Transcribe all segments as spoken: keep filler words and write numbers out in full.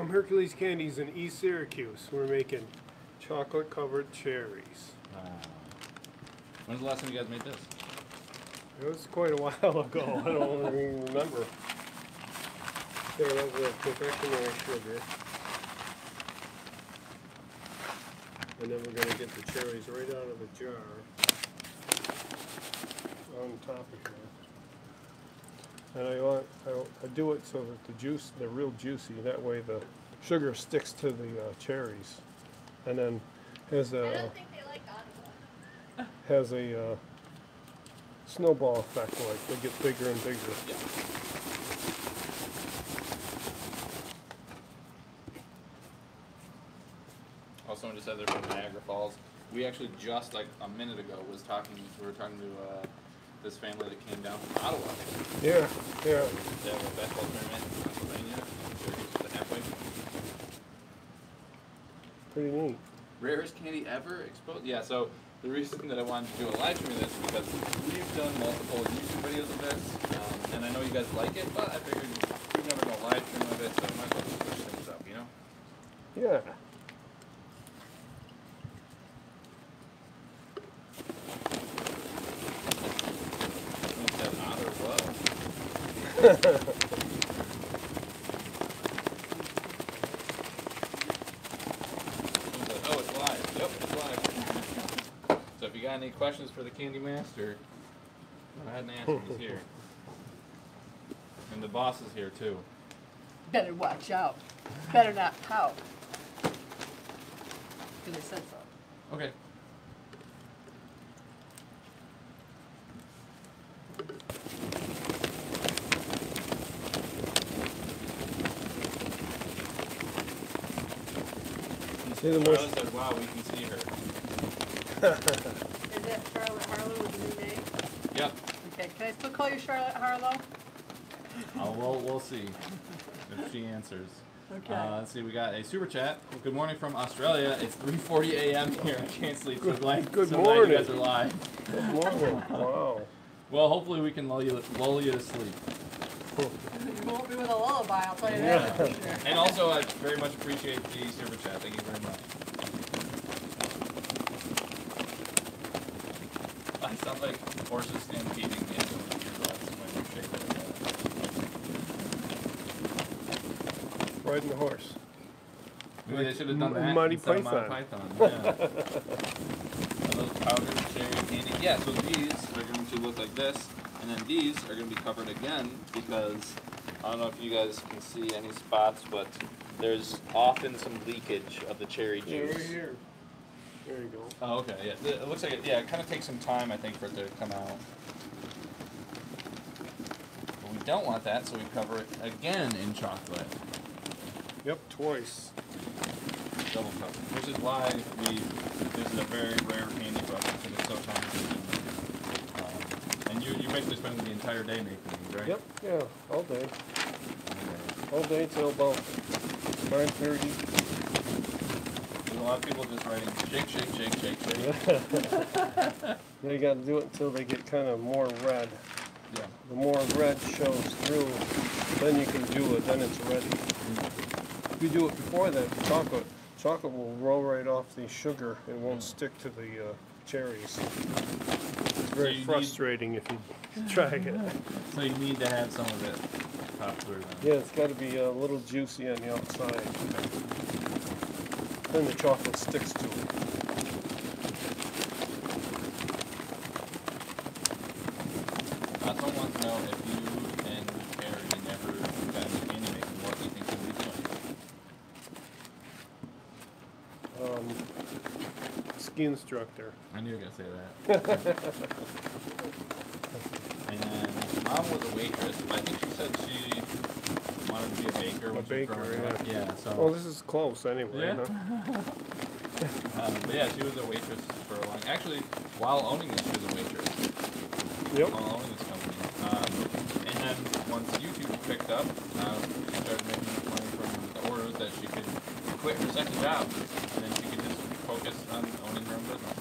From Hercules Candies in East Syracuse, we're making chocolate-covered cherries. Wow. When's the last time you guys made this? It was quite a while ago. I don't even remember. There was a confectionery sugar. And then we're going to get the cherries right out of the jar on top of that. And I, want, I, I do it so that the juice, they're real juicy. That way the sugar sticks to the uh, cherries. And then has a, I don't think they like Ottawa. Has a uh, snowball effect, like they get bigger and bigger. Yeah. Someone just said they're from Niagara Falls. We actually just like a minute ago was talking. We were talking to uh, this family that came down from Ottawa. Yeah, yeah. They have a basketball tournament in Pennsylvania. The halfway. Pretty neat. Rarest candy ever exposed. Yeah. So the reason that I wanted to do a live stream of this is because we've done multiple YouTube videos of this, um, and I know you guys like it, but I figured we've never done a live stream of it, so I might as well just push things up, you know? Yeah. Well, oh, it's live. Yep, it's live. So if you got any questions for the Candy Master, go ahead and ask him. He's here. And the boss is here, too. Better watch out. Better not pout. Because I said so. Okay. The most I was like, wow, we can see her. Is that Charlotte Harlow with the new name? Yep. Okay, can I still call you Charlotte Harlow? Oh, well, we'll see if she answers. Okay. Uh, let's see, we got a super chat. Good morning from Australia. It's three forty A M here. I can't sleep. Good, like, good morning. You guys are live. Good morning. Wow. Well, hopefully we can lull you, lull you to sleep. You won't be with a lullaby, I'll tell you that for sure. And also, I very much appreciate the super chat. Thank you very much. I sound like horses stampeding the end of your glass. Riding the horse. Maybe they should have done that. Monty Python. Monty Python, yeah. Those powdered cherry candy. Yeah, so these are going to look like this. And then these are going to be covered again because I don't know if you guys can see any spots, but there's often some leakage of the cherry juice. Over here. There you go. Oh, okay. Yeah, it looks like it. Yeah, it kind of takes some time, I think, for it to come out. But we don't want that, so we cover it again in chocolate. Yep, twice. Double cover. Which is why we this is a very rare candy product because it's so time-consuming. You, you basically spend the entire day making these, right? Yep, yeah, all day. Okay. All day till about nine thirty. There's a lot of people just writing, shake, shake, shake, shake, shake. They got to do it until they get kind of more red. Yeah. The more red shows through, then you can do it, then it's ready. Mm-hmm. If you do it before that, the chocolate, chocolate will roll right off the sugar. It won't mm-hmm. stick to the uh, cherries. It's very so frustrating if you try it. So you need to have some of it pop through. Yeah, it's got to be a little juicy on the outside. Then the chocolate sticks to it. Uh, someone wants to know if you and Terry never got into candy making, what do you think you'll be doing? Um, ski instructor. I knew you were going to say that. And then mom was a waitress. I think she said she wanted to be a baker. A baker, yeah. yeah so. Well, this is close anyway. Yeah. Huh? um, but yeah, she was a waitress for a long time. Actually, while owning this, she was a waitress. Yep. While owning this company. Um, and then once YouTube picked up, um, she started making money from the orders that she could quit her second job. And then she could just focus on owning her own business.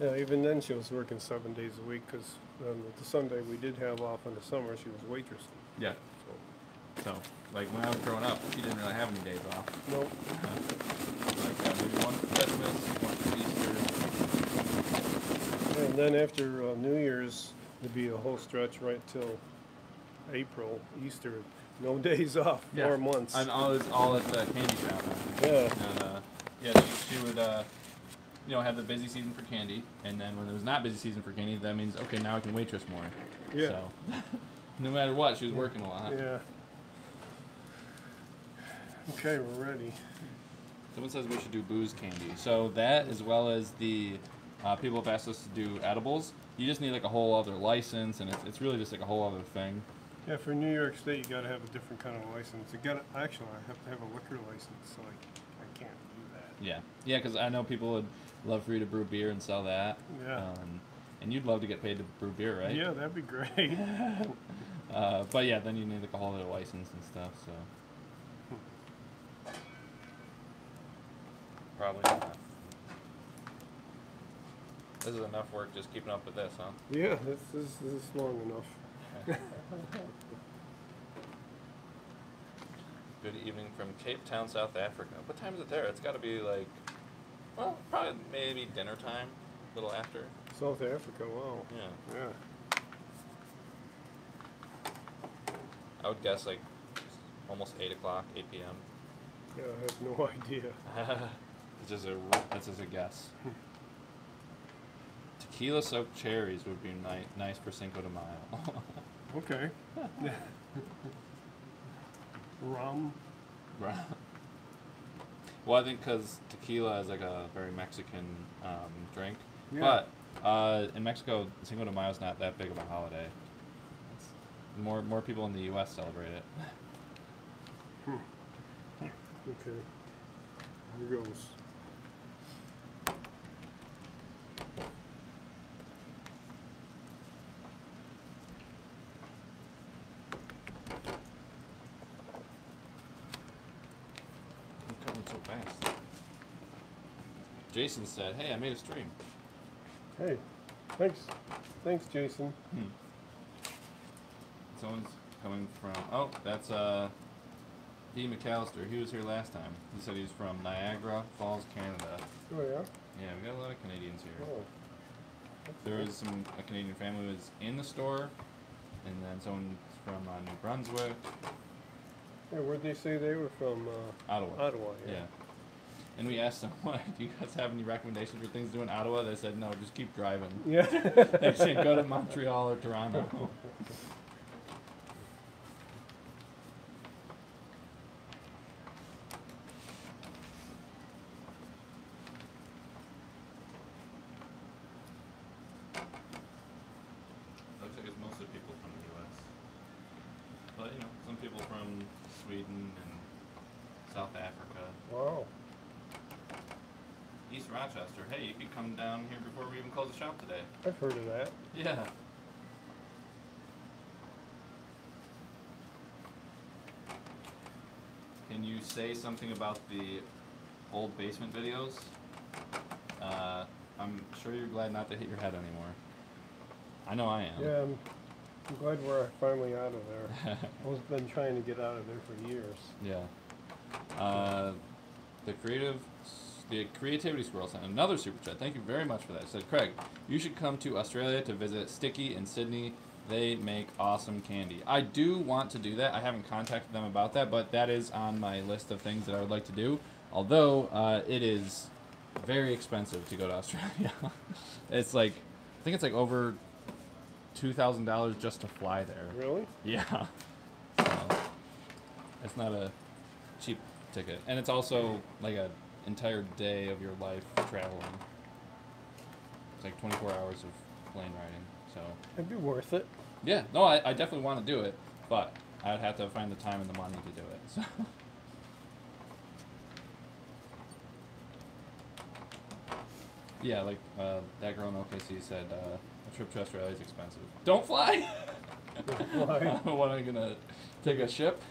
Yeah, even then she was working seven days a week because um, the Sunday we did have off in the summer, she was waitressing. Yeah. So. So, like when I was growing up, you didn't really have any days off. Nope. Uh, like uh, maybe one for Christmas, one for Easter. And then after uh, New Year's, there'd be a whole stretch right till April, Easter. No days off, yeah. Four months. And all is all at the candy shop. Yeah. And, uh, yeah, she, she would, uh, you know, have the busy season for candy, and then when there was not busy season for candy, that means okay, now I can waitress more. Yeah. So, no matter what, she was working a lot. Yeah. Okay, we're ready. Someone says we should do booze candy. So that, as well as the uh, people have asked us to do edibles. You just need like a whole other license, and it's it's really just like a whole other thing. Yeah, for New York State, you got to have a different kind of license. You got actually, I have to have a liquor license, so I, I can't do that. Yeah, yeah, because I know people would love for you to brew beer and sell that. Yeah. Um, and you'd love to get paid to brew beer, right? Yeah, that'd be great. uh, but yeah, then you need like a whole other license and stuff. So hmm. Probably not. This is enough work just keeping up with this, huh? Yeah, this is this is long enough. Good evening from Cape Town, South Africa. What time is it there? It's got to be like, well, probably maybe dinner time, a little after. South Africa, wow. Yeah. Yeah. I would guess like almost eight o'clock, eight p m Yeah, I have no idea. It's just a, that's just a guess. Tequila soaked cherries would be ni nice for Cinco de Mayo. Okay. Rum. Rum. Well, I think because tequila is like a very Mexican um, drink. Yeah. But uh, in Mexico, Cinco de Mayo is not that big of a holiday. It's more more people in the U S celebrate it. Hmm. Okay. Here goes. Jason said, hey, I made a stream. Hey, thanks. Thanks, Jason. Hmm. Someone's coming from, oh, that's uh, D. McAllister. He was here last time. He said he's from Niagara Falls, Canada. Oh, yeah? Yeah, we got a lot of Canadians here. Oh. There was some, a Canadian family was in the store, and then someone from uh, New Brunswick. Yeah, where'd they say they were from? Uh, Ottawa. Ottawa, yeah. yeah. And we asked someone, do you guys have any recommendations for things to do in Ottawa? They said, no, just keep driving. Yeah. They should go to Montreal or Toronto. Looks like it's mostly people from the U S But, you know, some people from Sweden and South Africa. Wow. East Rochester. Hey, you could come down here before we even close the shop today. I've heard of that. Yeah. Can you say something about the old basement videos? Uh, I'm sure you're glad not to hit your head anymore. I know I am. Yeah, I'm, I'm glad we're finally out of there. I've been trying to get out of there for years. Yeah. Uh, the creative... The Creativity Squirrel sent another super chat. Thank you very much for that. It said, Craig, you should come to Australia to visit Sticky in Sydney. They make awesome candy. I do want to do that. I haven't contacted them about that, but that is on my list of things that I would like to do. Although uh, it is very expensive to go to Australia. It's like, I think it's like over two thousand dollars just to fly there. Really? Yeah. So, it's not a cheap ticket. And it's also like a entire day of your life traveling. It's like twenty-four hours of plane riding, so it'd be worth it. Yeah, no, I, I definitely want to do it, but I'd have to find the time and the money to do it. So yeah, like uh, that girl in O K C said uh, a trip to Australia is expensive. Don't fly. Don't fly. What am I gonna take a ship?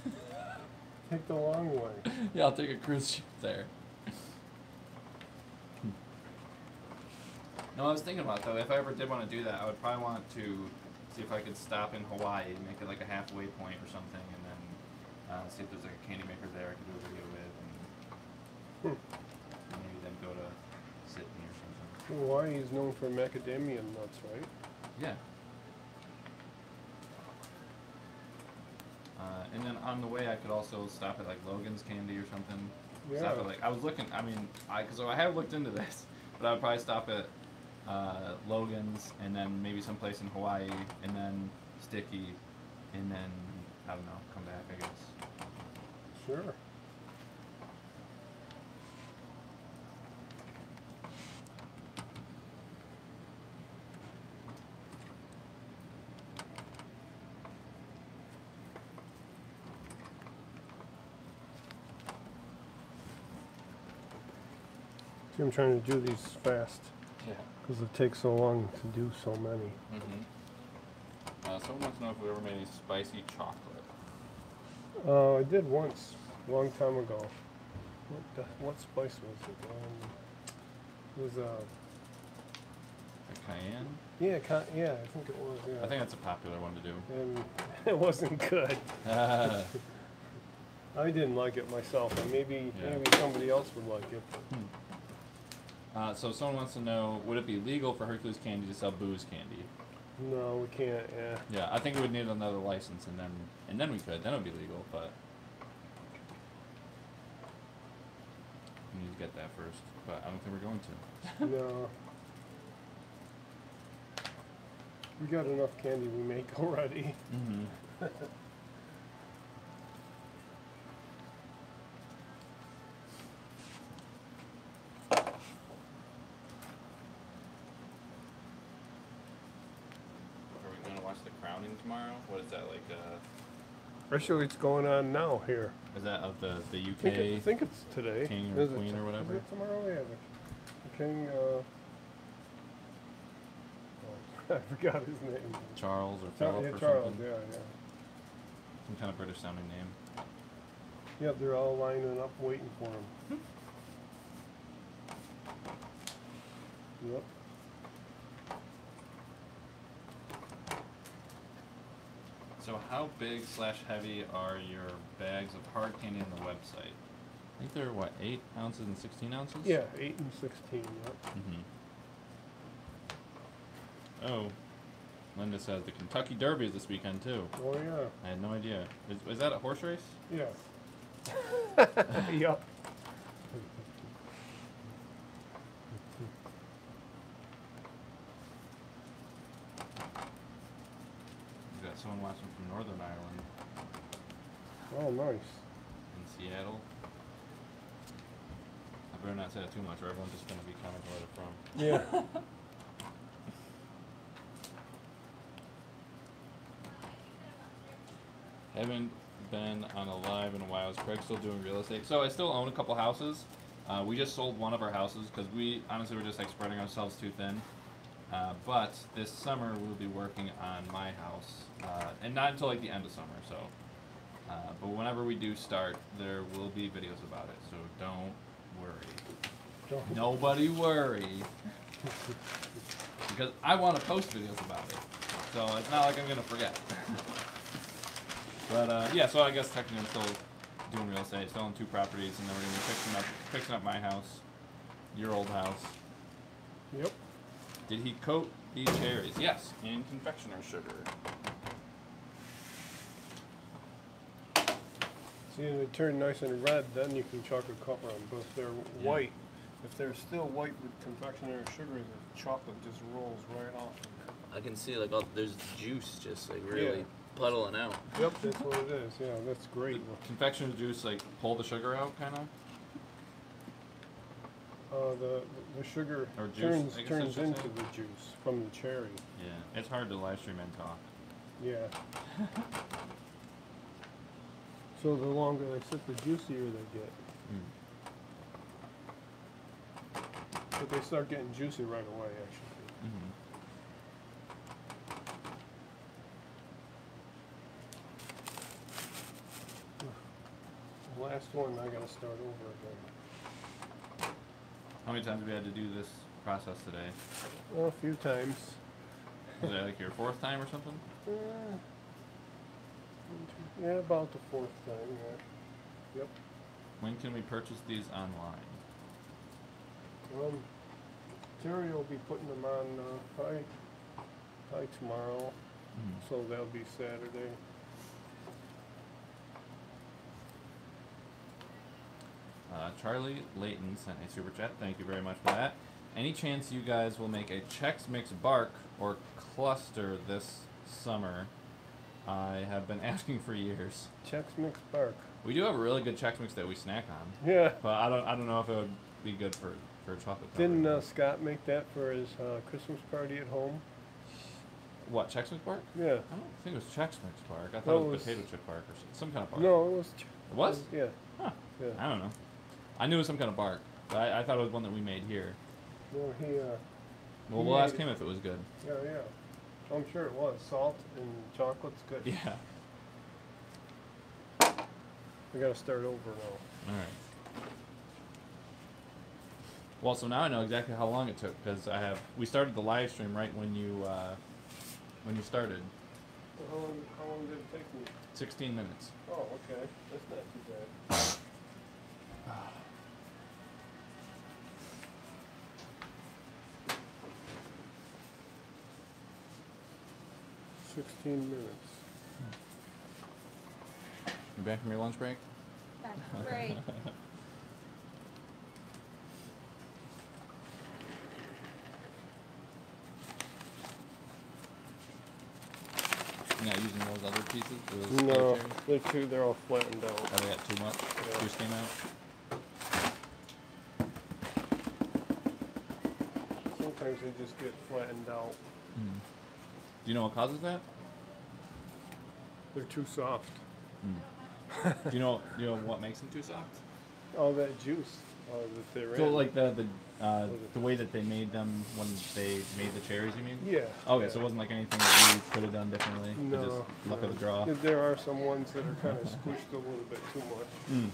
Take the long way. Yeah, I'll take a cruise ship there. No, I was thinking about though, if I ever did want to do that, I would probably want to see if I could stop in Hawaii and make it like a halfway point or something, and then uh, see if there's like a candy maker there I can do a video with, and hmm. maybe then go to Sydney or something. Well, Hawaii is known for macadamia nuts, right? Yeah. Uh, and then on the way, I could also stop at like Logan's Candy or something. Yeah. Stop at, like, I was looking. I mean, I cause so I have looked into this, but I would probably stop at uh, Logan's and then maybe someplace in Hawaii and then Sticky, and then I don't know, come back, I guess. Sure. I'm trying to do these fast, yeah, because it takes so long to do so many. Mm-hmm. Uh, someone wants to know if we ever made any spicy chocolate. Uh, I did once, a long time ago. What, the, what spice was it? Um, it was uh, a cayenne. Yeah, ca yeah, I think it was. Yeah. I think that's a popular one to do. And it wasn't good. Uh. I didn't like it myself, and maybe yeah. maybe somebody else would like it. But. Hmm. Uh, so someone wants to know, would it be legal for Hercules Candy to sell booze candy? No, we can't. Yeah. Yeah, I think we would need another license, and then and then we could. Then it would be legal, but we need to get that first. But I don't think we're going to. No. We got enough candy we make already. Mm-hmm. Actually, it's going on now here. Is that of the, the U K? I think, it, I think it's today. King or is Queen or whatever? Is it tomorrow? Yeah. The King, uh... Oh, I forgot his name. Charles or Philip yeah, or Charles, something. Yeah, yeah. Some kind of British sounding name. Yep, they're all lining up waiting for him. Hmm. Yep. So how big slash heavy are your bags of hard candy on the website? I think they're, what, eight ounces and sixteen ounces? Yeah, eight and sixteen, yep. Mm-hmm. Oh, Linda says the Kentucky Derby is this weekend, too. Oh, yeah. I had no idea. Is, is that a horse race? Yeah. Yep. Someone watching from Northern Ireland. Oh, nice. In Seattle. I better not say that too much, or everyone's just going to be commenting where they're from. Yeah. Haven't been on a live in a while. Is Craig still doing real estate? So I still own a couple houses. Uh, we just sold one of our houses because we honestly were just like spreading ourselves too thin. Uh, but this summer we'll be working on my house, uh, and not until like the end of summer. So, uh, but whenever we do start, there will be videos about it. So don't worry. Don't. Nobody worry, because I want to post videos about it. So it's not like I'm gonna forget. But uh, yeah, so I guess technically I'm still doing real estate, still on two properties, and then we're gonna be fixing up, fixing up my house, your old house. Yep. Did he coat these cherries? Yes, in confectioner's sugar. See, they turn nice and red, then you can chocolate cover them. But if they're yeah. white, if they're still white with confectioner's sugar, the chocolate just rolls right off. I can see, like, all, there's juice just, like, really yeah. puddling out. Yep, that's what it is. Yeah, that's great. The confectioner's juice, like, pull the sugar out, kind of? Uh, the the sugar or turns turns into the juice from the cherry. Yeah, it's hard to live stream and talk. Yeah. So the longer they sit, the juicier they get. Mm. But they start getting juicy right away, actually. Mm-hmm. The last one, I gotta start over again. How many times have we had to do this process today? Well, a few times. Was that like your fourth time or something? Uh, Yeah, about the fourth time, yeah. Yep. When can we purchase these online? Um, Terry will be putting them on uh, probably, probably tomorrow, mm. so that'll be Saturday. Uh, Charlie Layton sent a super chat. Thank you very much for that. Any chance you guys will make a Chex Mix bark or cluster this summer? I have been asking for years. Chex Mix bark. We do have a really good Chex Mix that we snack on. Yeah. But I don't. I don't know if it would be good for for chocolate. Didn't uh, Scott make that for his uh, Christmas party at home? What, Chex Mix bark? Yeah. I don't think it was Chex Mix bark. I thought no, it was, was potato chip bark or some kind of bark. No, it was. It was? Yeah. Huh. Yeah. I don't know. I knew it was some kind of bark. But I, I thought it was one that we made here. Well, he, uh, well, we'll ask him if it was good. Yeah, yeah. I'm sure it was. Salt and chocolate's good. Yeah. We gotta start over now. All right. Well, so now I know exactly how long it took because I have. We started the live stream right when you uh, when you started. Well, how long, how long did it take me? Sixteen minutes. Oh, okay. That's not too bad. Sixteen minutes. You back from your lunch break? Back from break. You're not using those other pieces? Those no, they're two. They're all flattened out. Oh, they got too much. Yeah. Juice came out. Sometimes they just get flattened out. Mm. Do you know what causes that? They're too soft. Mm. do you know you know what makes them too soft? All that juice uh, that they ran. So like the the uh, the way that they made them when they made the cherries, you mean? Yeah. Okay, yeah. So it wasn't like anything that you could have done differently. No. Just luck no. of the draw. There are some ones that are kind of squished a little bit too much. Mm.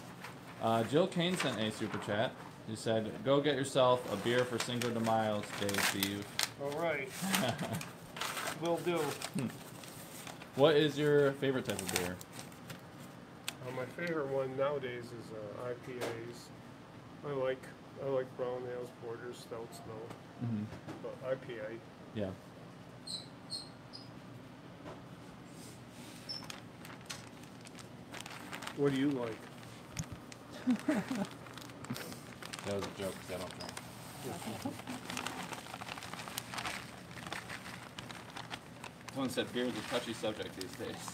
Uh, Jill Kane sent a super chat. She said, "Go get yourself a beer for Cinco de Mayo today, Steve." All right. Will do. Hmm. What is your favorite type of beer? Uh, my favorite one nowadays is uh, I P As. I like I like brown ales, porters, stouts, no, mm-hmm. but I P A. Yeah. What do you like? That was a joke. Cause I don't drink. Someone said beer is a touchy subject these days.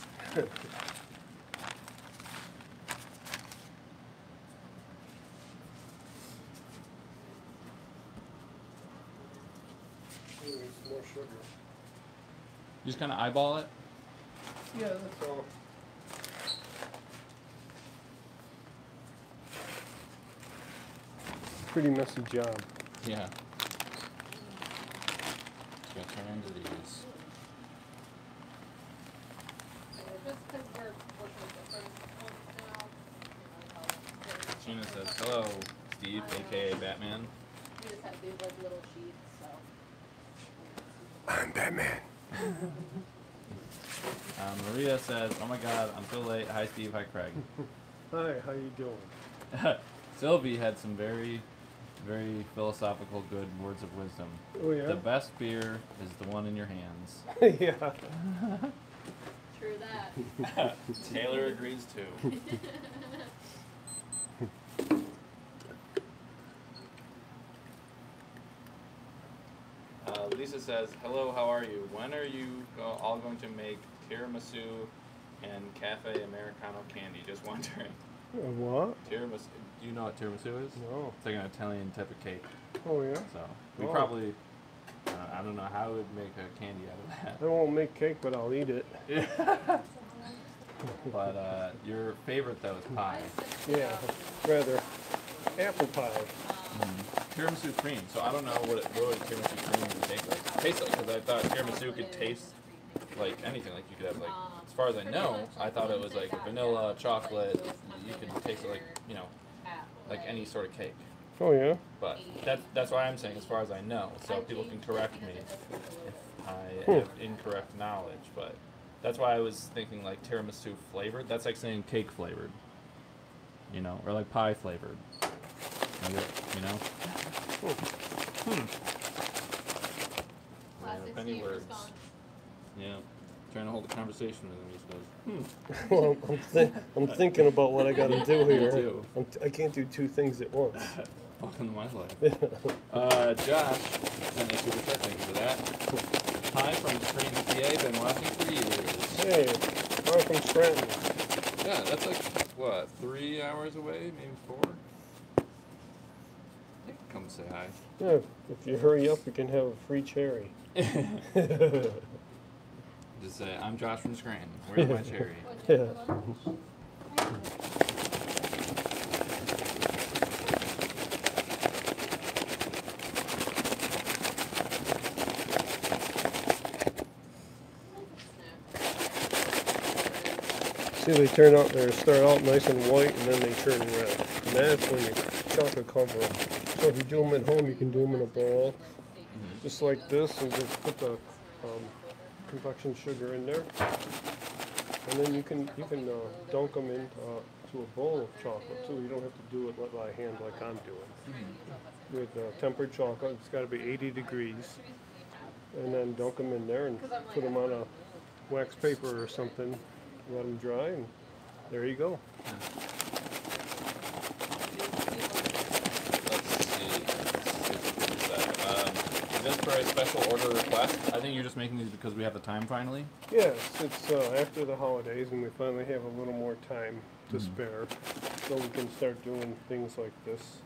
More sugar. You just kind of eyeball it? Yeah, that's all. Pretty messy job. Yeah. Just gotta turn into these. Sheena says, "Hello, Steve, aka Batman." We just have these like little sheets, so. I'm Batman. um, Maria says, "Oh my God, I'm so late. Hi, Steve. Hi, Craig." Hi. How you doing? Sylvie had some very, very philosophical, good words of wisdom. Oh yeah. The best beer is the one in your hands. Yeah. True that. Taylor agrees too. Uh, Lisa says, "Hello, how are you? When are you go all going to make tiramisu and cafe Americano candy? Just wondering." Uh, what? Tiramisu. Do you know what tiramisu is? No. It's like an Italian type of cake. Oh yeah. So we oh. probably. Uh, I don't know how I would make a candy out of that. I won't make cake, but I'll eat it. But uh, your favorite, though, is pie. Yeah, rather apple pie. Mm. Tiramisu cream. So I don't know what, it, what would tiramisu cream would taste like. Taste like, because I thought tiramisu could taste like anything. Like you could have like, as far as I know, I thought it was like vanilla, chocolate. You could taste it like, you know, like any sort of cake. Oh yeah. But that's that's why I'm saying, as far as I know. So people can correct me if I have incorrect knowledge. But That's why I was thinking like tiramisu flavored. That's like saying cake flavored, you know, or like pie flavored, you know. Cool. Hmm. Classic Steve response. Yeah. Trying to hold a conversation with him, he says, hmm. Well, I'm, thi I'm thinking about what I got to do here. Too. I'm t I can't do two things at once. Welcome to my life. uh, Josh, thank you for that. Hi from Scranton, P A. Been watching for years. Hey, hi from Scranton. Yeah, that's like, what, three hours away? Maybe four? Hey, come say hi. Yeah, if you hurry up, you can have a free cherry. Just say, I'm Josh from Scranton. Where's my cherry? Yeah. See, they turn out, they start out nice and white, and then they turn red. And that's when you chocolate cover them. So if you do them at home, you can do them in a bowl. Mm-hmm. Just like this, and just put the... Um, confection sugar in there, and then you can you can uh, dunk them into uh, to a bowl of chocolate too. You don't have to do it by hand like I'm doing. Mm-hmm. With uh, tempered chocolate, it's got to be eighty degrees, and then dunk them in there and put them on a wax paper or something, let them dry, and there you go. Just for a special order request, I think you're just making these because we have the time finally? Yes, it's uh, after the holidays and we finally have a little more time to mm-hmm. spare, so we can start doing things like this.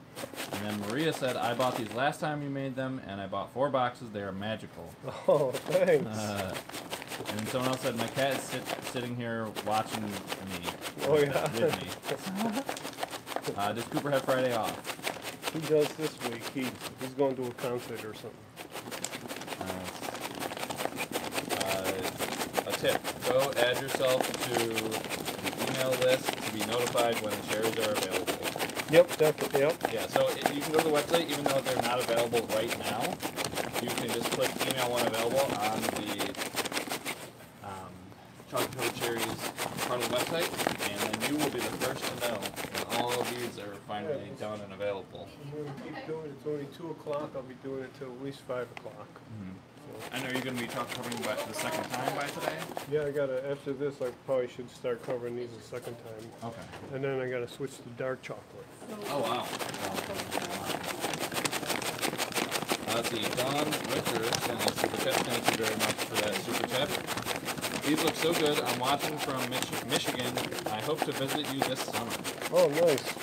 And then Maria said, I bought these last time you made them, and I bought four boxes. They are magical. Oh, thanks. Uh, and someone else said, my cat is sit sitting here watching me. Oh, yeah. With me. uh, does Cooper have Friday off? He does this week. He, he's going to a concert or something. Tip. Go add yourself to the email list to be notified when the cherries are available. Yep, definitely. Yep. Yeah, so it, you can go to the website, even though they're not available right now, you can just click email when available on the um, chocolate covered cherries part of the website, and then you will be the first to know when all of these are finally yeah, done and available. I'm going to keep doing it. It's only two o'clock. I'll be doing it till at least five o'clock. Mm-hmm. I know you're going to be covering by the second time by today? Yeah, I got to, after this, I probably should start covering these the second time. Okay. And then I got to switch to dark chocolate. Oh, wow. Let's see, Don Richards sent a super tip. Thank you very much for that super tip. These look so good. I'm watching from Mich Michigan. I hope to visit you this summer. Oh, nice.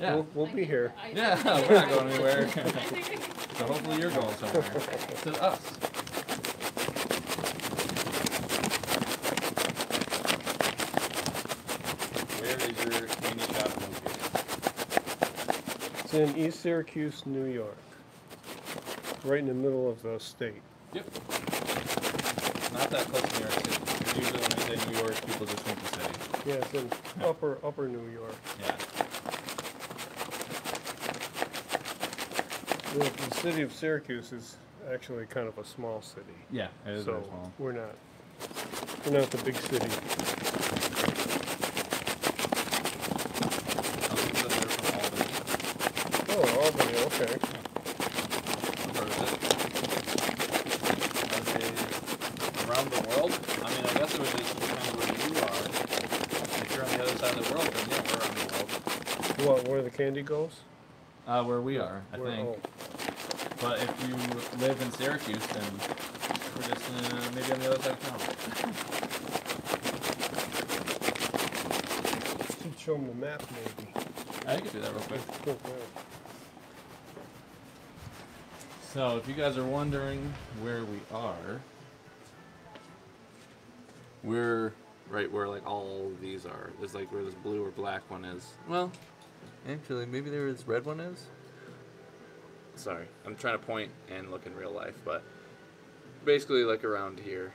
Yeah. We'll, we'll be here. Yeah, we're not going anywhere. So hopefully you're going somewhere. To us. In East Syracuse, New York, right in the middle of the state. Yep. Not that close to New York City. Usually when they say New York, people just think the city. Yeah, it's in yeah. upper upper New York. Yeah. Well, the city of Syracuse is actually kind of a small city. Yeah, it is so very small. We're not. We're not the big city. Okay. Okay. Around the world? I mean, I guess it would just depend where you are. If you're on the other side of the world, then yeah, we're on the world. What, where the candy goes? Uh, where we are, I where, think. Oh. But if you live in Syracuse, then we're just uh, maybe on the other side of town. Should show them the map, maybe. I could do that real quick. Okay. So, if you guys are wondering where we are, we're right where like all of these are. There's like where this blue or black one is. Well, actually, maybe there this red one is. Sorry, I'm trying to point and look in real life, but basically like around here.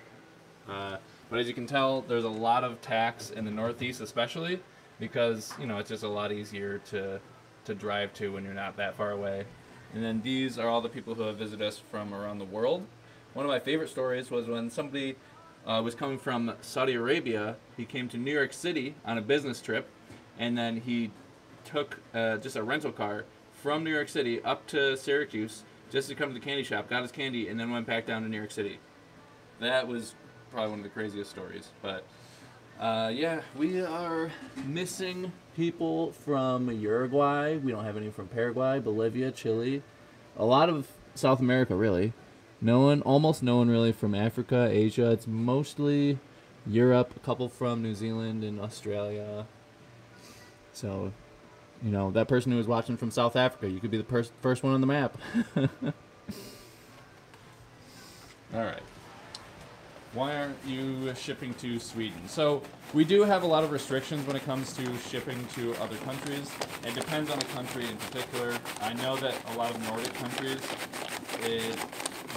Uh, but as you can tell, there's a lot of tacks in the Northeast, especially because you know it's just a lot easier to to drive to when you're not that far away. And then these are all the people who have visited us from around the world. One of my favorite stories was when somebody uh, was coming from Saudi Arabia. He came to New York City on a business trip, and then he took uh, just a rental car from New York City up to Syracuse just to come to the candy shop, got his candy, and then went back down to New York City. That was probably one of the craziest stories. But uh, yeah, we are missing people from Uruguay. We don't have any from Paraguay, Bolivia, Chile, a lot of South America, really. No one, almost no one really from Africa, Asia. It's mostly Europe, a couple from New Zealand and Australia. So, you know, that person who was watching from South Africa, you could be the per first one on the map. All right. Why aren't you shipping to Sweden? So we do have a lot of restrictions when it comes to shipping to other countries. It depends on the country in particular. I know that a lot of Nordic countries, it,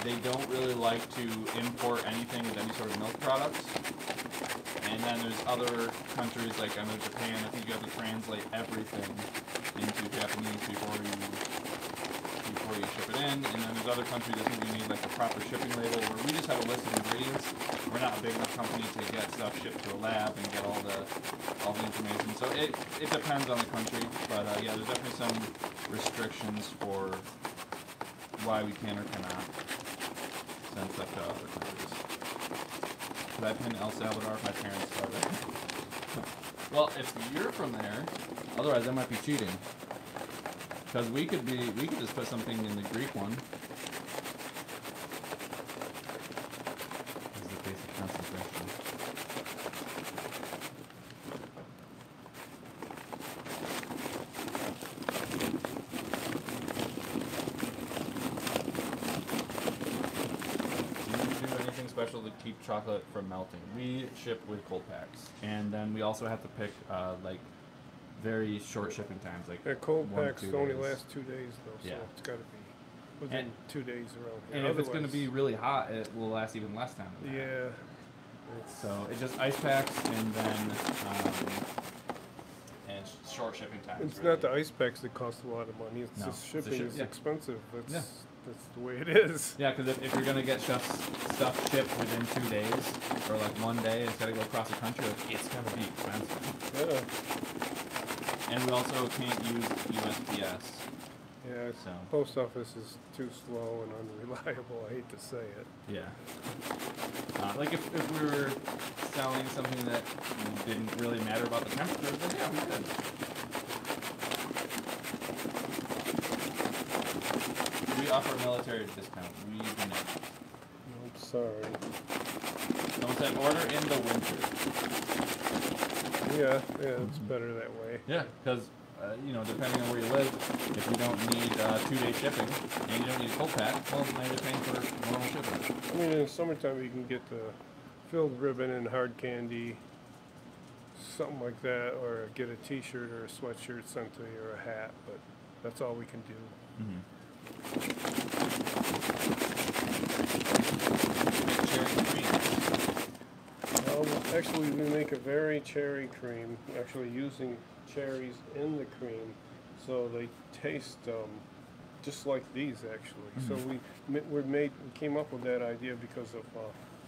they don't really like to import anything with any sort of milk products. And then there's other countries, like I know Japan, I think you have to translate everything into Japanese before you... before you ship it in, and then there's other countries that think you need like a proper shipping label, where we just have a list of ingredients. We're not a big enough company to get stuff shipped to a lab and get all the all the information. So it, it depends on the country, but uh, yeah, there's definitely some restrictions for why we can or cannot send stuff to other countries. Could I pin El Salvador if my parents are there? Well, if you're from there, otherwise I might be cheating. Because we could be, we could just put something in the Greek one. This is the basic concentration. Do you do anything special to keep chocolate from melting? We ship with cold packs. And then we also have to pick, uh, like, very short shipping times, like that cold packs only last two days though, yeah. So it's got to be within and, two days around here. And otherwise, if it's going to be really hot, it will last even less time than that. Yeah. It's so it's just ice packs and then um, and short shipping times. It's really. Not the ice packs that cost a lot of money. It's no, just shipping it's shi is yeah. expensive. That's yeah. that's the way it is. Yeah, because if, if you're going to get stuff stuff shipped within two days or like one day, it's got to go across the country. It's going to be expensive. Yeah. And we also can't use U S P S. Yeah, so. Post office is too slow and unreliable, I hate to say it. Yeah. Uh, like if, if we were selling something that didn't really matter about the temperature, then yeah, we could. We offer military discount. We do not. No, I'm sorry. Don't set order in the winter. Yeah, yeah, it's better that way. Yeah, because, uh, you know, depending on where you live, if you don't need uh, two-day shipping and you don't need a cold pack, well, now you're paying for normal shipping. I mean, in the summertime, you can get the filled ribbon and hard candy, something like that, or get a T-shirt or a sweatshirt sent to you or a hat, but that's all we can do. Mm-hmm. Um, actually, we make a very cherry cream, actually using cherries in the cream, so they taste um, just like these, actually. Mm-hmm. So we we made we came up with that idea because of uh,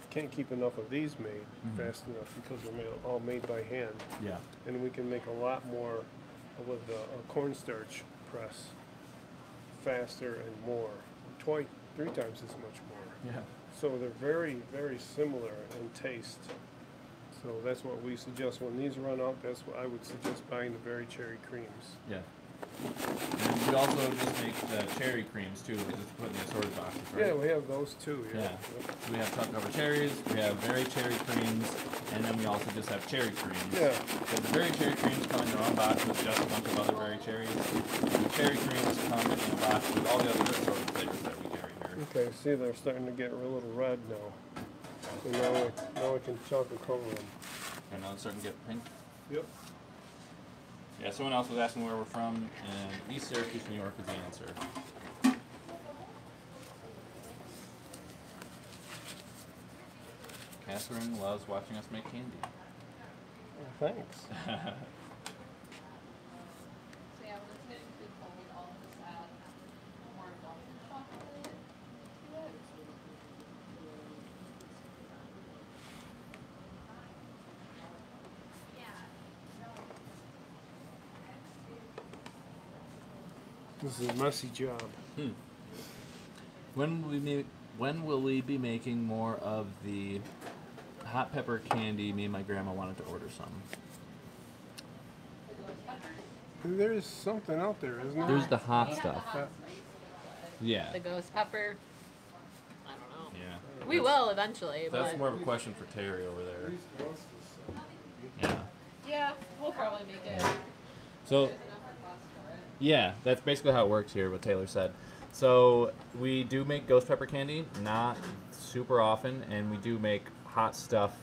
can't keep enough of these made mm-hmm. fast enough because they're made, all made by hand. Yeah. And we can make a lot more with a, a cornstarch press, faster and more, twice, three times as much more. Yeah. So they're very, very similar in taste. So that's what we suggest. When these run out, that's what I would suggest buying the very cherry creams. Yeah. And we also just make the cherry creams, too. We just put in the assorted boxes, right? Yeah, we have those, too. Yeah. yeah. So we have chopped over cherries. We have very cherry creams. And then we also just have cherry creams. Yeah. So the very cherry creams come in their own box with just a bunch of other very cherries. The cherry creams come in a box with all the other assorted flavors that we Okay, see they're starting to get a little red now. So now I, now I can chocolate cover them. And now it's starting to get pink? Yep. Yeah, someone else was asking where we're from, and East Syracuse, New York is the answer. Catherine loves watching us make candy. Well, thanks. This is a messy job. Hmm. When will we make, when will we be making more of the hot pepper candy? Me and my grandma wanted to order some. There's something out there, isn't there? There's the hot stuff. The hot yeah. The ghost pepper. I don't know. Yeah. We that's, will eventually. That's but more of a question for Terry over there. Yeah. Yeah, we'll probably make it. So. Yeah, that's basically how it works here, what Taylor said. So we do make ghost pepper candy, not super often, and we do make hot stuff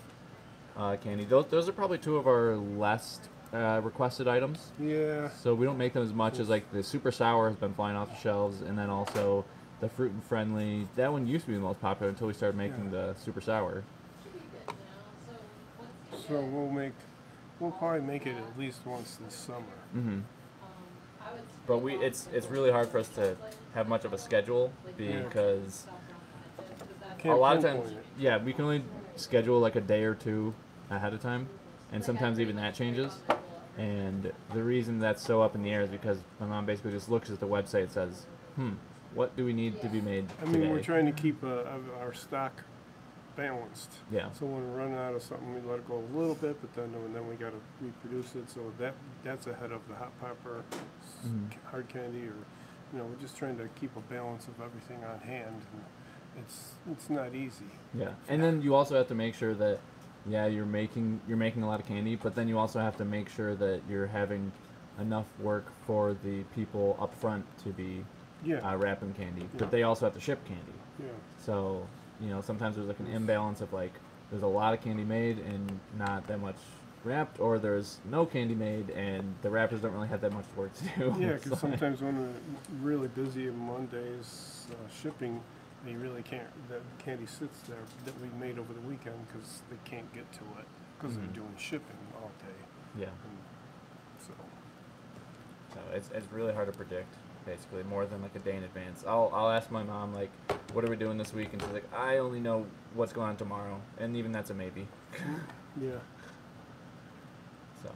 uh, candy. Those, those are probably two of our less uh, requested items. Yeah. So we don't make them as much as like the super sour has been flying off the shelves, and then also the fruit and friendly. That one used to be the most popular until we started making yeah. the super sour. So we'll make, we'll probably make it at least once this summer. Mm-hmm. But we it's it's really hard for us to have much of a schedule because a lot of times yeah, we can only schedule like a day or two ahead of time, and sometimes even that changes. And the reason that's so up in the air is because my mom basically just looks at the website and says, "Hmm, what do we need to be made today?" I mean, we're trying to keep uh, our stock balanced. Yeah. So when we run out of something, we let it go a little bit, but then and then we got to reproduce it. So that that's ahead of the hot pepper, mm-hmm. hard candy, or you know, we're just trying to keep a balance of everything on hand. And it's it's not easy. Yeah, and then you also have to make sure that yeah you're making you're making a lot of candy, but then you also have to make sure that you're having enough work for the people up front to be yeah. uh, wrapping candy, yeah. but they also have to ship candy. Yeah. So. You know, sometimes there's like an imbalance of like there's a lot of candy made and not that much wrapped, or there's no candy made and the wrappers don't really have that much work to do. Yeah, because like, sometimes when we're really busy on Mondays uh, shipping, they really can't. The candy sits there that we made over the weekend because they can't get to it because mm-hmm. they're doing shipping all day. Yeah. And so. So it's it's really hard to predict. Basically, more than like a day in advance. I'll I'll ask my mom like, what are we doing this week? And she's like, I only know what's going on tomorrow, and even that's a maybe. Yeah. So.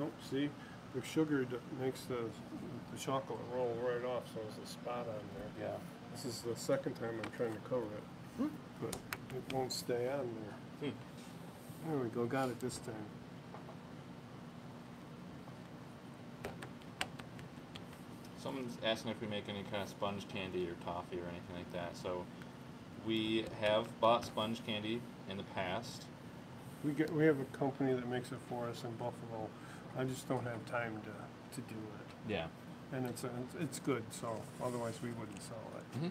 Oh, see, the sugar makes the the chocolate roll right off, so there's a spot on there. Yeah. This is the second time I'm trying to cover it, hmm. but it won't stay on there. Hmm. There we go. Got it this time. Someone's asking if we make any kind of sponge candy or toffee or anything like that. So we have bought sponge candy in the past. We get, we have a company that makes it for us in Buffalo. I just don't have time to, to do it. Yeah. And it's a, it's good, so otherwise we wouldn't sell it. Mm-hmm.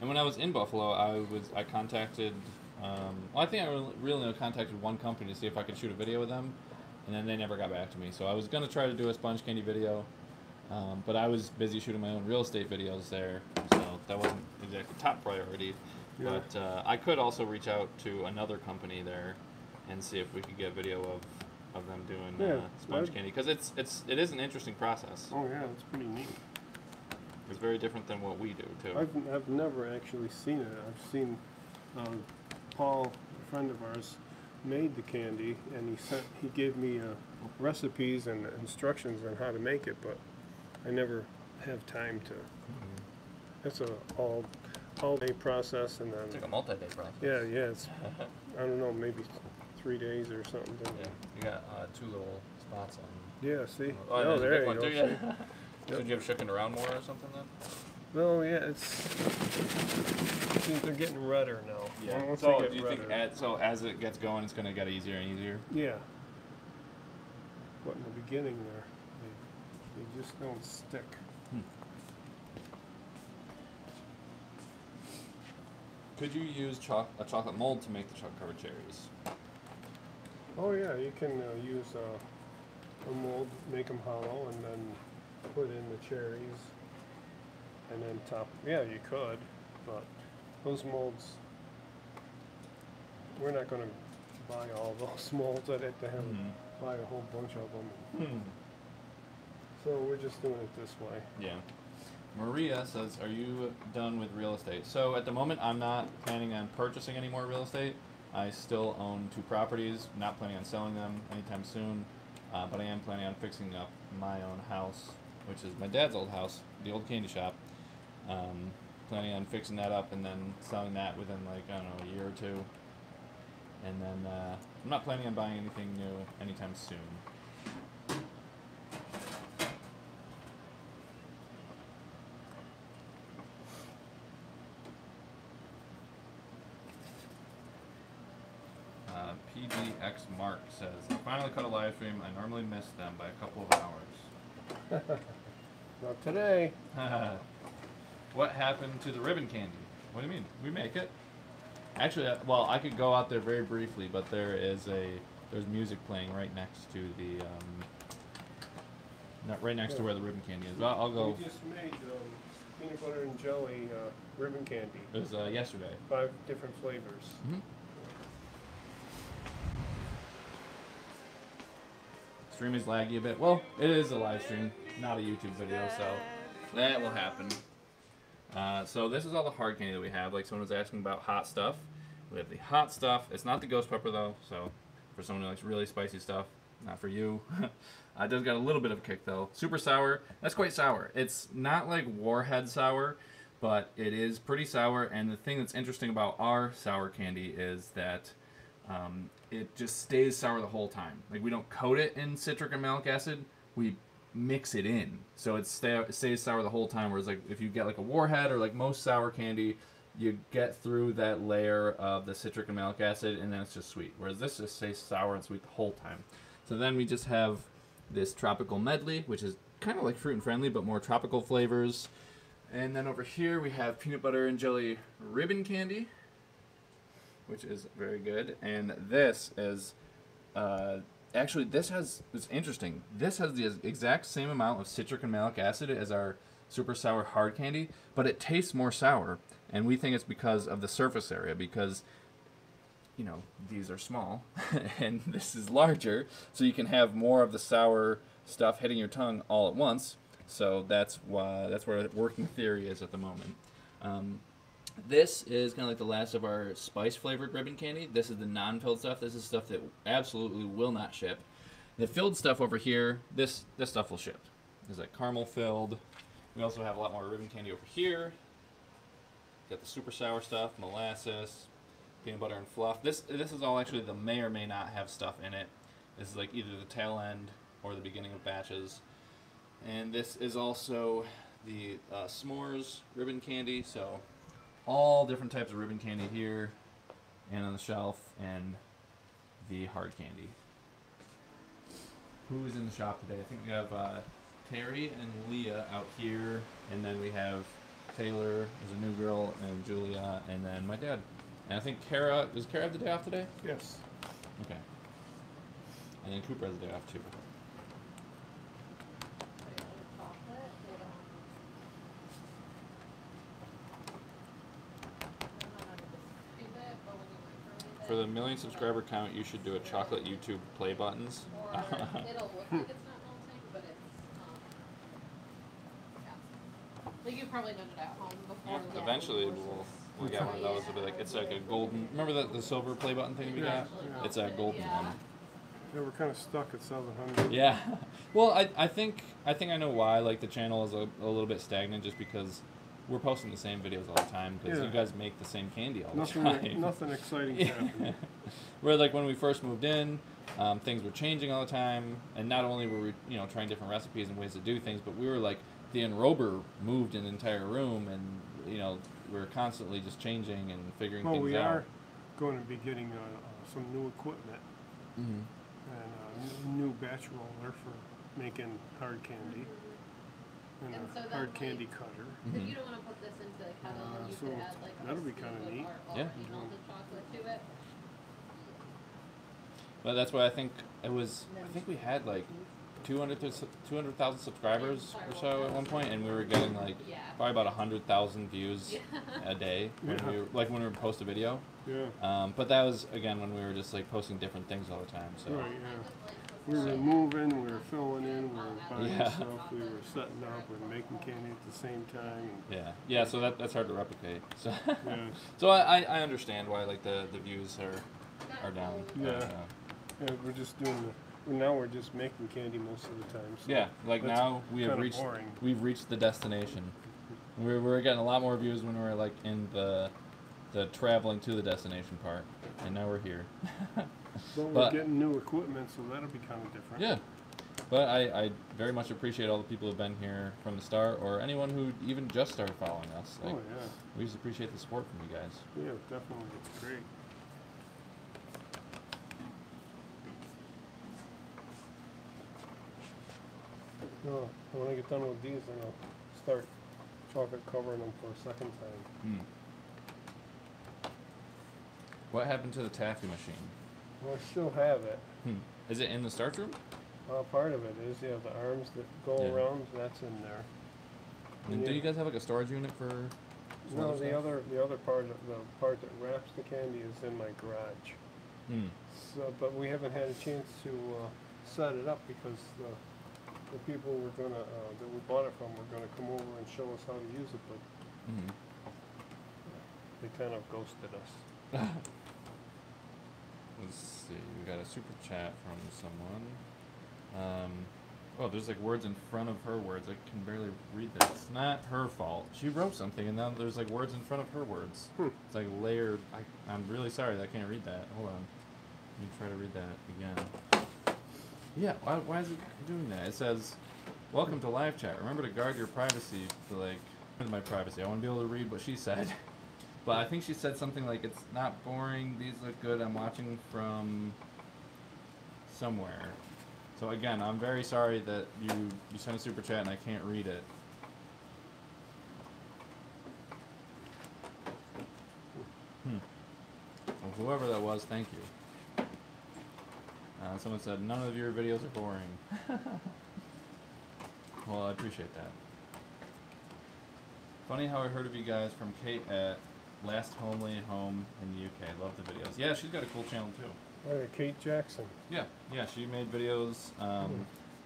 And when I was in Buffalo, I was I contacted, um, well, I think I really, really contacted one company to see if I could shoot a video with them, and then they never got back to me. So I was going to try to do a sponge candy video. Um, but I was busy shooting my own real estate videos there, so that wasn't exactly top priority. Yeah. But uh, I could also reach out to another company there and see if we could get video of, of them doing yeah, uh, sponge candy. Because it's, it's, it is an interesting process. Oh, yeah, it's pretty neat. It's very different than what we do, too. I've, I've never actually seen it. I've seen um, Paul, a friend of ours, made the candy, and he, sent, he gave me uh, recipes and instructions on how to make it, but I never have time to. That's mm-hmm. a all, all day process, and then it's like a multi-day process. Yeah, yeah. It's I don't know, maybe three days or something. Yeah, you got uh, two little spots on. Yeah, see. Oh, no, there you go. Too, yeah. Yep. So did you have shaken around more or something then? No, yeah, it's. They're getting redder now. Yeah. Once so do you redder. think at, so as it gets going, it's going to get easier and easier? Yeah. What in the beginning there? They just don't stick. Hmm. Could you use choc a chocolate mold to make the chocolate covered cherries? Oh yeah, you can uh, use uh, a mold, make them hollow, and then put in the cherries, and then top. Yeah, you could, but those molds, we're not going to buy all those molds. I'd have to have mm-hmm. buy a whole bunch of them. Hmm. So we're just doing it this way. Yeah. Maria says, are you done with real estate? So at the moment, I'm not planning on purchasing any more real estate. I still own two properties, not planning on selling them anytime soon. Uh, but I am planning on fixing up my own house, which is my dad's old house, the old candy shop. Um, planning on fixing that up and then selling that within, like, I don't know, a year or two. And then uh, I'm not planning on buying anything new anytime soon. P D X Mark says, I finally caught a live stream. I normally miss them by a couple of hours. Not today. What happened to the ribbon candy? What do you mean? We make it. Actually, well, I could go out there very briefly, but there is a, there's music playing right next to the, um, not right next yeah. to where the ribbon candy is. Well, I'll go. We just made um, peanut butter and jelly uh, ribbon candy. It was uh, yesterday. Five different flavors. Mm-hmm. Stream is laggy a bit. Well, it is a live stream, not a YouTube video, so that will happen. Uh, so this is all the hard candy that we have. Like, someone was asking about hot stuff. We have the hot stuff. It's not the ghost pepper, though, so for someone who likes really spicy stuff, not for you. uh, it does got a little bit of a kick, though. Super sour. That's quite sour. It's not like Warhead sour, but it is pretty sour, and the thing that's interesting about our sour candy is that Um, it just stays sour the whole time. Like, we don't coat it in citric and malic acid, we mix it in. So it, stay, it stays sour the whole time, whereas like if you get like a Warhead or like most sour candy, you get through that layer of the citric and malic acid and then it's just sweet. Whereas this just stays sour and sweet the whole time. So then we just have this tropical medley, which is kind of like fruit and friendly, but more tropical flavors. And then over here we have peanut butter and jelly ribbon candy, which is very good. And this is, uh, actually this has, it's interesting, this has the exact same amount of citric and malic acid as our super sour hard candy, but it tastes more sour, and we think it's because of the surface area, because, you know, these are small, and this is larger, so you can have more of the sour stuff hitting your tongue all at once, so that's why, that's where working theory is at the moment. Um, This is kind of like the last of our spice-flavored ribbon candy. This is the non-filled stuff. This is stuff that absolutely will not ship. The filled stuff over here, this this stuff will ship. There's like caramel-filled. We also have a lot more ribbon candy over here. Got the super sour stuff, molasses, peanut butter and fluff. This this is all actually the may or may not have stuff in it. This is like either the tail end or the beginning of batches. And this is also the uh, s'mores ribbon candy. So all different types of ribbon candy here, and on the shelf, and the hard candy. Who's in the shop today? I think we have uh, Terry and Leah out here, and then we have Taylor, there's a new girl, and Julia, and then my dad. And I think Cara, does Cara have the day off today? Yes. Okay. And then Cooper has the day off too. For the million subscriber count, you should do a chocolate YouTube play buttons. Or it'll look like it's not melting, but it's, um, yeah. Like, you've probably done it at home before. Yeah, eventually, we'll, we'll get one of those. It'll be like, it's like a golden, remember the, the silver play button thing we got? It's a golden yeah. one. Yeah, we're kind of stuck at seven hundred. Yeah. Well, I, I think, I think I know why, like, the channel is a, a little bit stagnant, just because we're posting the same videos all the time because yeah. you guys make the same candy all nothing, the time. Nothing exciting is happening. Where, like, when we first moved in, um, things were changing all the time, and not only were we, you know, trying different recipes and ways to do things, but we were, like, the enrober moved an entire room, and, you know, we were constantly just changing and figuring well, things out. Well, we are going to be getting uh, some new equipment mm-hmm. and a new batch roller for making hard candy. And, and a so hard candy like, cutter. Mm-hmm. If you don't want to put this into the kettle, uh, you so could add like a that'll be kind of neat. Or, or yeah. You know, chocolate to it. But that's why I think it was. I think we had like two hundred thousand subscribers or so at one point, and we were getting like yeah. probably about a hundred thousand views yeah. a day. When yeah. we were, like when we would post a video. Yeah. Um, but that was again when we were just like posting different things all the time. So. Right. Yeah. We were moving, we were filling in, we were buying yeah. stuff, we were setting up, we were making candy at the same time. Yeah, yeah. So that that's hard to replicate. So, yeah. so I, I understand why like the the views are are down. Yeah, uh, yeah. We're just doing now we're just making candy most of the time. So yeah, like now we have reached boring. we've reached the destination. We're we're getting a lot more views when we're like in the the traveling to the destination part, and now we're here. Well, but, we're getting new equipment, so that'll be kind of different. Yeah, but I, I very much appreciate all the people who've been here from the start, or anyone who even just started following us. Like, oh yeah, we just appreciate the support from you guys. Yeah, definitely, it's great. No, when I get done with these, then I'll start chocolate covering them for a second time. Hmm. What happened to the taffy machine? Well, I still have it. Hmm. Is it in the start room? Uh, part of it is, yeah, the arms that go yeah. around, that's in there. And, and do you, you guys have like a storage unit for? No, other the stuff? other the other part, of the part that wraps the candy, is in my garage. Hmm. So, but we haven't had a chance to uh, set it up because the. The people we're gonna uh, that we bought it from were gonna come over and show us how to use it, but mm-hmm. they kind of ghosted us. Let's see, we got a super chat from someone. Um, oh, there's like words in front of her words. I can barely read that. It's not her fault. She wrote something, and now there's like words in front of her words. Hmm. It's like layered. I, I'm really sorry that I can't read that. Hold on, let me try to read that again. Yeah, why, why is it doing that? It says, welcome to live chat. Remember to guard your privacy. To like, my privacy. I want to be able to read what she said. But I think she said something like, it's not boring. These look good. I'm watching from somewhere. So again, I'm very sorry that you, you sent a super chat and I can't read it. Hmm. Well, whoever that was, thank you. Uh, someone said, none of your videos are boring. Well, I appreciate that. Funny how I heard of you guys from Kate at Last Homely Home in the U K. Love the videos. Yeah, she's got a cool channel, too. Right, Kate Jackson. Yeah, yeah, she made videos um,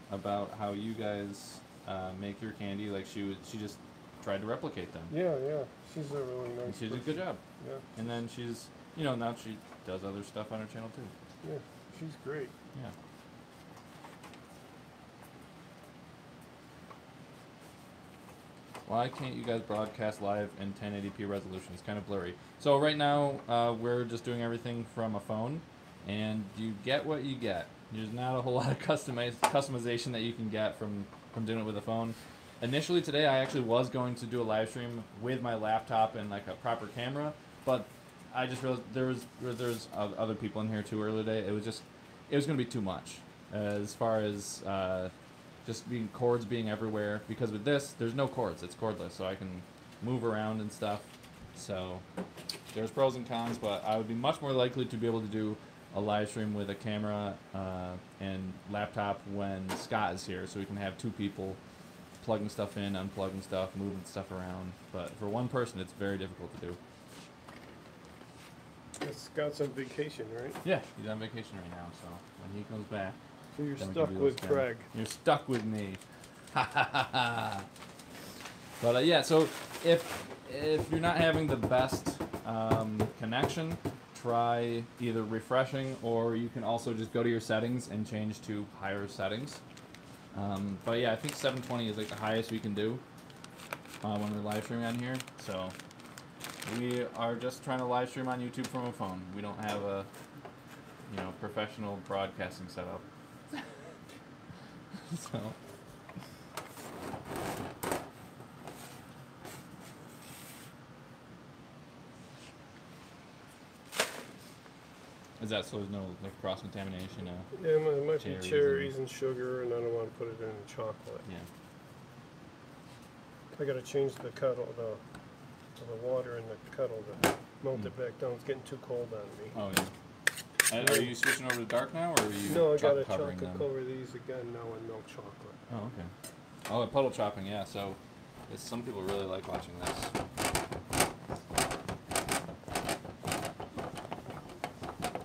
hmm. about how you guys uh, make your candy. Like, she, she just tried to replicate them. Yeah, yeah. She's a really nice and She person. did a good job. Yeah. And then she's, you know, now she does other stuff on her channel, too. Yeah. She's great. Yeah. Why can't you guys broadcast live in ten eighty p resolution? It's kind of blurry. So right now, uh, we're just doing everything from a phone, and you get what you get. There's not a whole lot of customiz customization that you can get from, from doing it with a phone. Initially today, I actually was going to do a live stream with my laptop and like a proper camera, but I just realized there was there's other people in here too earlier today. It was just it was gonna be too much uh, as far as uh, just being cords being everywhere, because with this there's no cords. It's cordless, so I can move around and stuff. So there's pros and cons, but I would be much more likely to be able to do a live stream with a camera uh, and laptop when Scott is here, so we can have two people plugging stuff in, unplugging stuff, moving stuff around. But for one person, it's very difficult to do. Scott's on vacation, right? Yeah, he's on vacation right now, so when he comes back... So you're stuck with Craig. You're stuck with me. Ha ha ha ha! But uh, yeah, so if, if you're not having the best um, connection, try either refreshing, or you can also just go to your settings and change to higher settings. Um, but yeah, I think seven twenty is like the highest we can do uh, when we're live streaming on here, so... We are just trying to live stream on YouTube from a phone. We don't have a, you know, professional broadcasting setup. So. Is that so? There's no like cross contamination. Uh, yeah, it might cherries be cherries and, and sugar, and I don't want to put it in chocolate. Yeah. I gotta change the kettle though. The water in the kettle to melt mm. it back down. It's getting too cold on me. Oh yeah. And are you switching over to dark now, or are you? No, I got to chocolate cover these again now in milk chocolate. Oh okay. Oh, and puddle chopping, yeah. So, it's, some people really like watching this.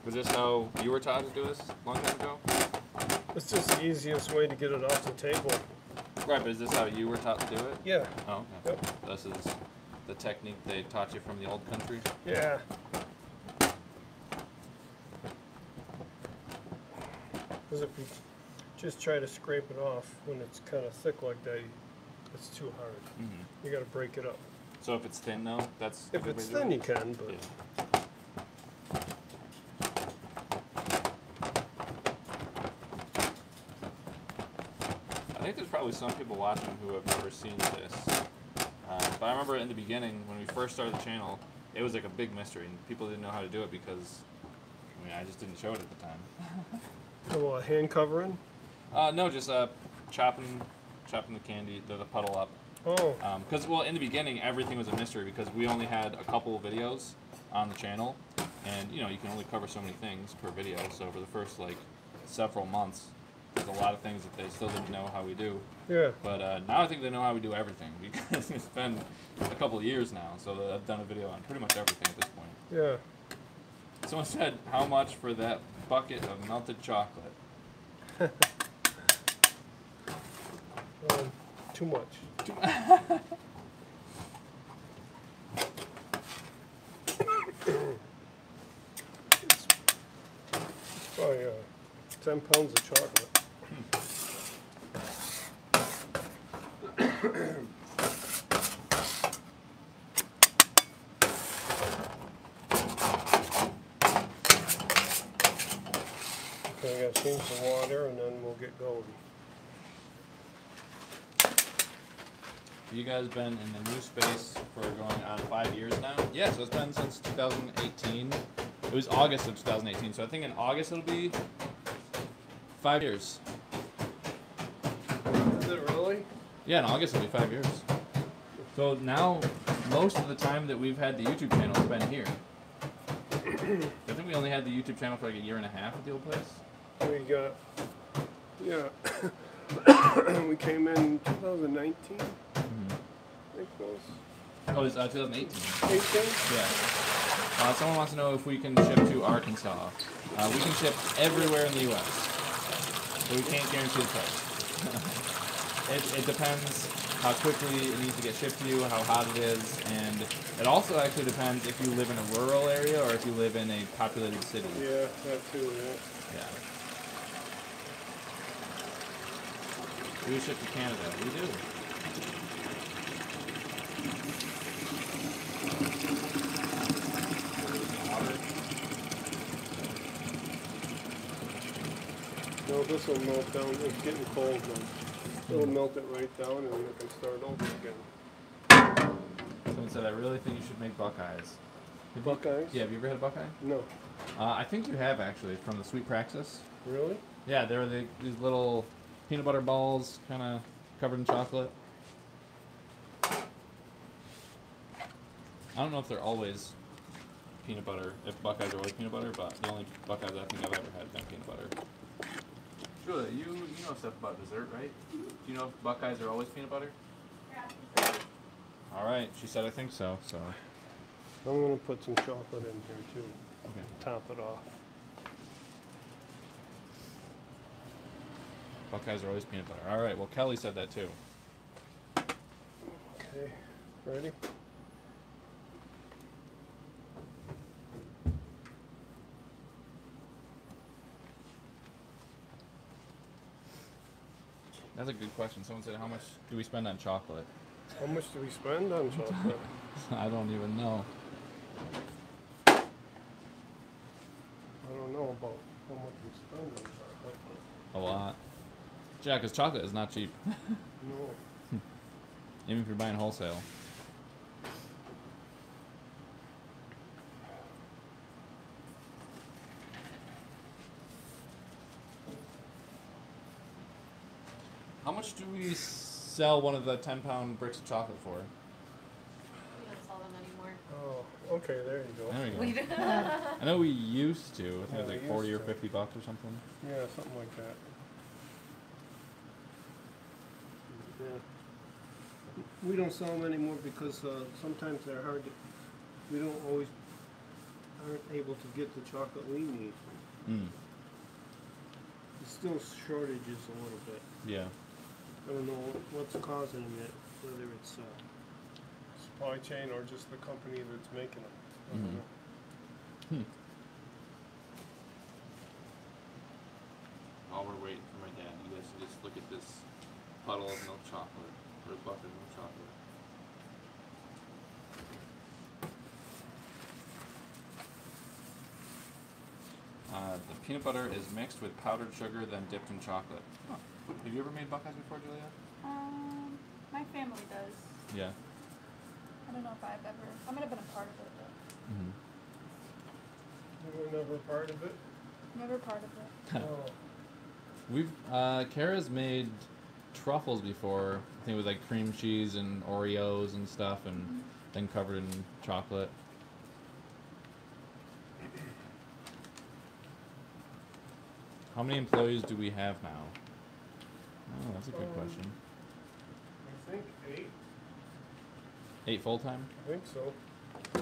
Was this how you were taught to do this a long time ago? It's just the easiest way to get it off the table. Right, but is this how you were taught to do it? Yeah. Oh. Okay. Yep. This is. The technique they taught you from the old country? Yeah. Does it just try to scrape it off when it's kind of thick like that. It's too hard. Mm-hmm. You got to break it up. So if it's thin, though, that's if it's thin, you can. But yeah. I think there's probably some people watching who have never seen this. Uh, but I remember in the beginning when we first started the channel, it was like a big mystery, and people didn't know how to do it because, I mean, I just didn't show it at the time. A little hand covering? Uh, no, just uh, chopping, chopping the candy, the, the puddle up. Oh. Because um, well, in the beginning, everything was a mystery because we only had a couple of videos on the channel, and you know you can only cover so many things per video. So for the first like several months, there's a lot of things that they still didn't know how we do. Yeah. But uh, now I think they know how we do everything because it's been a couple of years now, so I've done a video on pretty much everything at this point. Yeah. Someone said, "How much for that bucket of melted chocolate?" um, too much. Too much. It's probably uh, ten pounds of chocolate. Okay, I gotta change the water and then we'll get going. You guys been in the new space for going on five years now? Yeah, so it's been since two thousand eighteen. It was August of two thousand eighteen, so I think in August it'll be five years. Is it really? Yeah, in August it'll be five years. So now, most of the time that we've had the YouTube channel has been here. I think we only had the YouTube channel for like a year and a half at the old place. We got, yeah, we came in twenty nineteen. Oh, it's uh, twenty eighteen. eighteen? Yeah. Uh, someone wants to know if we can ship to Arkansas. Uh, we can ship everywhere in the U S But we can't guarantee the price. it, it depends how quickly it needs to get shipped to you, how hot it is, and it also actually depends if you live in a rural area or if you live in a populated city. Yeah, that too, yeah. Yeah. We ship to Canada. We do. No, this will melt down. It's getting cold now. It'll melt it right down and we can start over again. Someone said, I really think you should make Buckeyes. Have Buckeyes? You, yeah, have you ever had a Buckeye? No. Uh, I think you have actually, from the Sweet Praxis. Really? Yeah, they're the, these little peanut butter balls kind of covered in chocolate. I don't know if they're always peanut butter, if Buckeyes are always peanut butter, but the only Buckeyes I think I've ever had have been peanut butter. Julia, you, you know stuff about dessert, right? Do you know if Buckeyes are always peanut butter? Yeah. All right, she said I think so, so. I'm going to put some chocolate in here, too. Okay. Top it off. Buckeyes are always peanut butter. All right, well, Kelly said that, too. Okay, ready? That's a good question. Someone said, how much do we spend on chocolate? How much do we spend on chocolate? I don't even know. I don't know about how much we spend on chocolate. A lot. Yeah, because chocolate is not cheap. No. Even if you're buying wholesale. How much do we sell one of the ten pound bricks of chocolate for? We don't sell them anymore. Oh, okay, there you go. There we go. I know we used to. I think yeah, it was like forty or fifty bucks or something. Yeah, something like that. Yeah. We don't sell them anymore because uh, sometimes they're hard to, we don't always, aren't able to get the chocolate we need. Mm. There's still shortages a little bit. Yeah. I don't know what's causing it, whether it's uh, supply chain or just the company that's making it. I don't mm-hmm. know. Hmm. While we're waiting for my dad to puddle of milk chocolate, or a bucket of milk chocolate. Uh, the peanut butter is mixed with powdered sugar, then dipped in chocolate. Huh. Have you ever made buckeyes before, Julia? Um, my family does. Yeah. I don't know if I've ever. I might have been a part of it, but. Mm-hmm. You were never part of it? Never part of it. Oh. We've, uh, Cara's made truffles before. I think it was like cream cheese and Oreos and stuff, and mm-hmm. then covered in chocolate. How many employees do we have now? Oh, that's a good um, question. I think eight. Eight full-time? I think so. Hmm.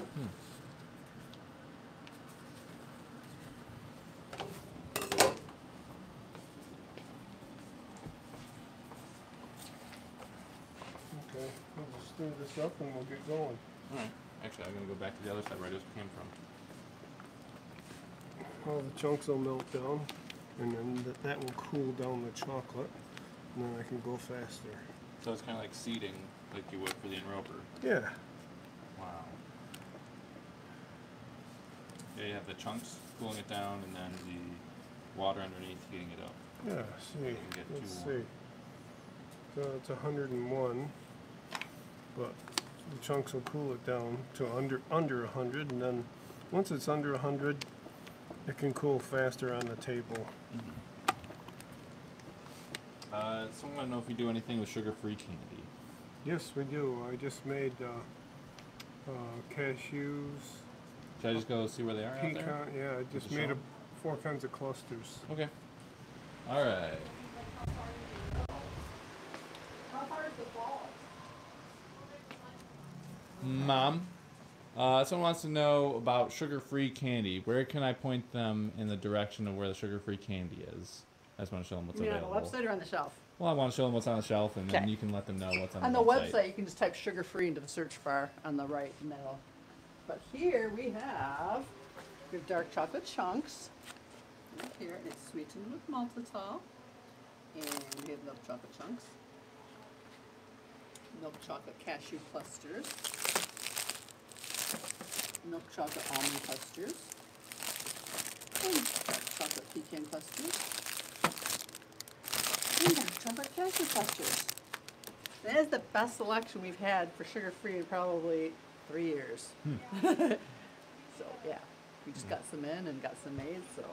Okay, we'll just stir this up and we'll get going. Alright. Actually, I'm going to go back to the other side where I just came from. All the chunks will melt down. And then th that will cool down the chocolate, and then I can go faster. So it's kind of like seeding, like you would for the enrober. Yeah. Wow. Yeah, you have the chunks cooling it down, and then the water underneath heating it up. Yeah, see. Let's see. So it's one hundred and one, but the chunks will cool it down to under under one hundred, and then once it's under one hundred, it can cool faster on the table. Mm-hmm. uh, someone want to know if you do anything with sugar-free candy? Yes, we do. I just made uh, uh, cashews. Should I just go see where they are? Pecan, out there? Yeah, I just, just made a, four kinds of clusters. Okay. All right. Mom. Uh, someone wants to know about sugar-free candy. Where can I point them in the direction of where the sugar-free candy is? I just want to show them what's you available. On the website or on the shelf? Well, I want to show them what's on the shelf, and then you can let them know what's on, on the, the website. On the website, you can just type sugar-free into the search bar on the right, and that'll... But here we have your dark chocolate chunks. Right here, and it's sweetened with maltitol. And we have milk chocolate chunks. Milk chocolate cashew clusters. Milk chocolate almond clusters, and dark chocolate pecan clusters, and dark chocolate cashew clusters. That is the best selection we've had for sugar-free in probably three years. Hmm. So yeah, we just hmm. got some in and got some made. So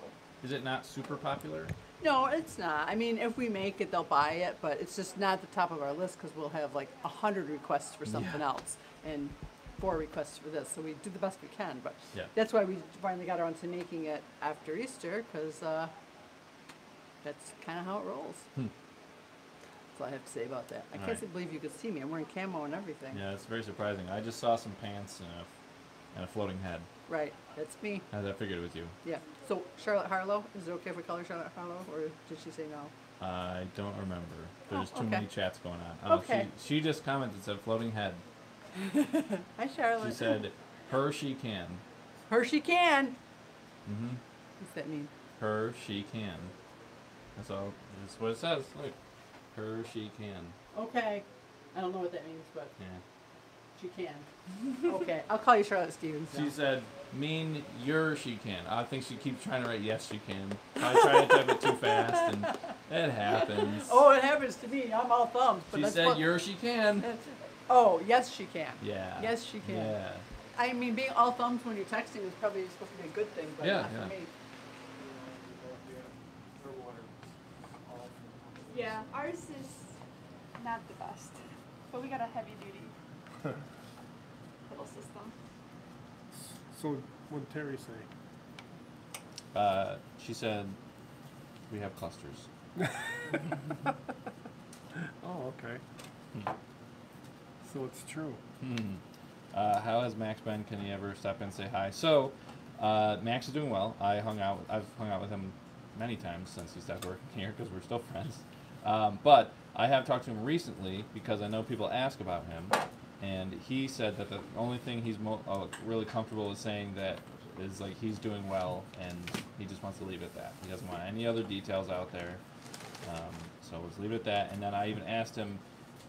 is it not super popular? No, it's not. I mean, if we make it, they'll buy it, but it's just not the top of our list because we'll have like a hundred requests for something yeah. else, and four requests for this, so we do the best we can, but yeah. that's why we finally got around to making it after Easter, because uh, that's kind of how it rolls. Hmm. That's all I have to say about that. I all can't right. believe you could see me. I'm wearing camo and everything. Yeah, it's very surprising. I just saw some pants and a, and a floating head. Right, that's me. As I figured it was you. Yeah. So Charlotte Harlow, is it okay if we call her Charlotte Harlow, or did she say no? I don't remember. There's oh, okay. too many chats going on. Oh, okay. She, she just commented, said floating head. Hi, Charlotte. She said, her she can. Her she can? Mm-hmm. What's that mean? Her she can. That's all. That's what it says. Look. Her she can. Okay. I don't know what that means, but yeah. she can. Okay. I'll call you Charlotte Stevens. She said, mean your she can. I think she keeps trying to write yes she can. I try to type it too fast, and it happens. Oh, it happens to me. I'm all thumbs. But she that's said, what... your she can. Oh, yes, she can. Yeah. Yes, she can. Yeah. I mean, being all thumbs when you're texting is probably supposed to be a good thing, but yeah, not yeah. for me. Yeah, ours is not the best, but we got a heavy-duty little system. So what did Terry say? Uh, she said, we have clusters. Oh, okay. Hmm. So it's true. Hmm. Uh, how has Max been? Can he ever stop in and say hi? So, uh, Max is doing well. I hung out. With, I've hung out with him many times since he stopped working here because we're still friends. Um, but I have talked to him recently because I know people ask about him, and he said that the only thing he's mo oh, really comfortable with saying that is like he's doing well, and he just wants to leave it at that. He doesn't want any other details out there. Um, So let's leave it at that. And then I even asked him,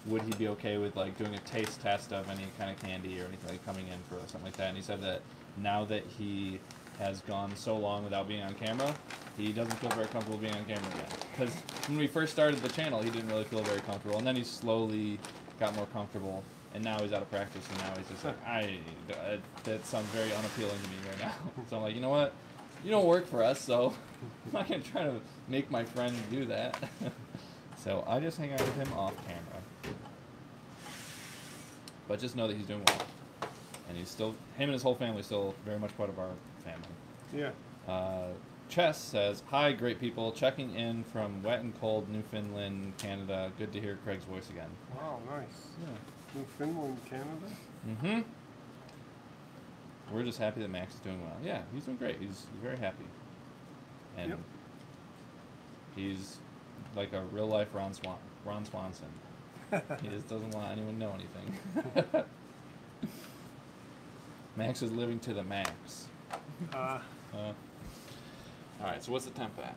would he be okay with like doing a taste test of any kind of candy or anything like coming in for something like that? And he said that now that he has gone so long without being on camera, he doesn't feel very comfortable being on camera again. Because when we first started the channel, he didn't really feel very comfortable, and then he slowly got more comfortable. And now he's out of practice, and now he's just like, I, uh, that sounds very unappealing to me right now. So I'm like, you know what? You don't work for us, so I'm not going to try to make my friend do that. So I just hang out with him off camera. But just know that he's doing well. And he's still, him and his whole family still very much part of our family. Yeah. Uh, Chess says, hi, great people. Checking in from wet and cold Newfoundland, Canada. Good to hear Craig's voice again. Wow, nice. Yeah. Newfoundland, Canada? Mm-hmm. We're just happy that Max is doing well. Yeah, he's doing great. He's very happy. And yep. He's like a real-life Ron Swan Ron Swanson. He just doesn't want anyone to know anything. Max is living to the max. Uh, uh, all right, so what's the temp at?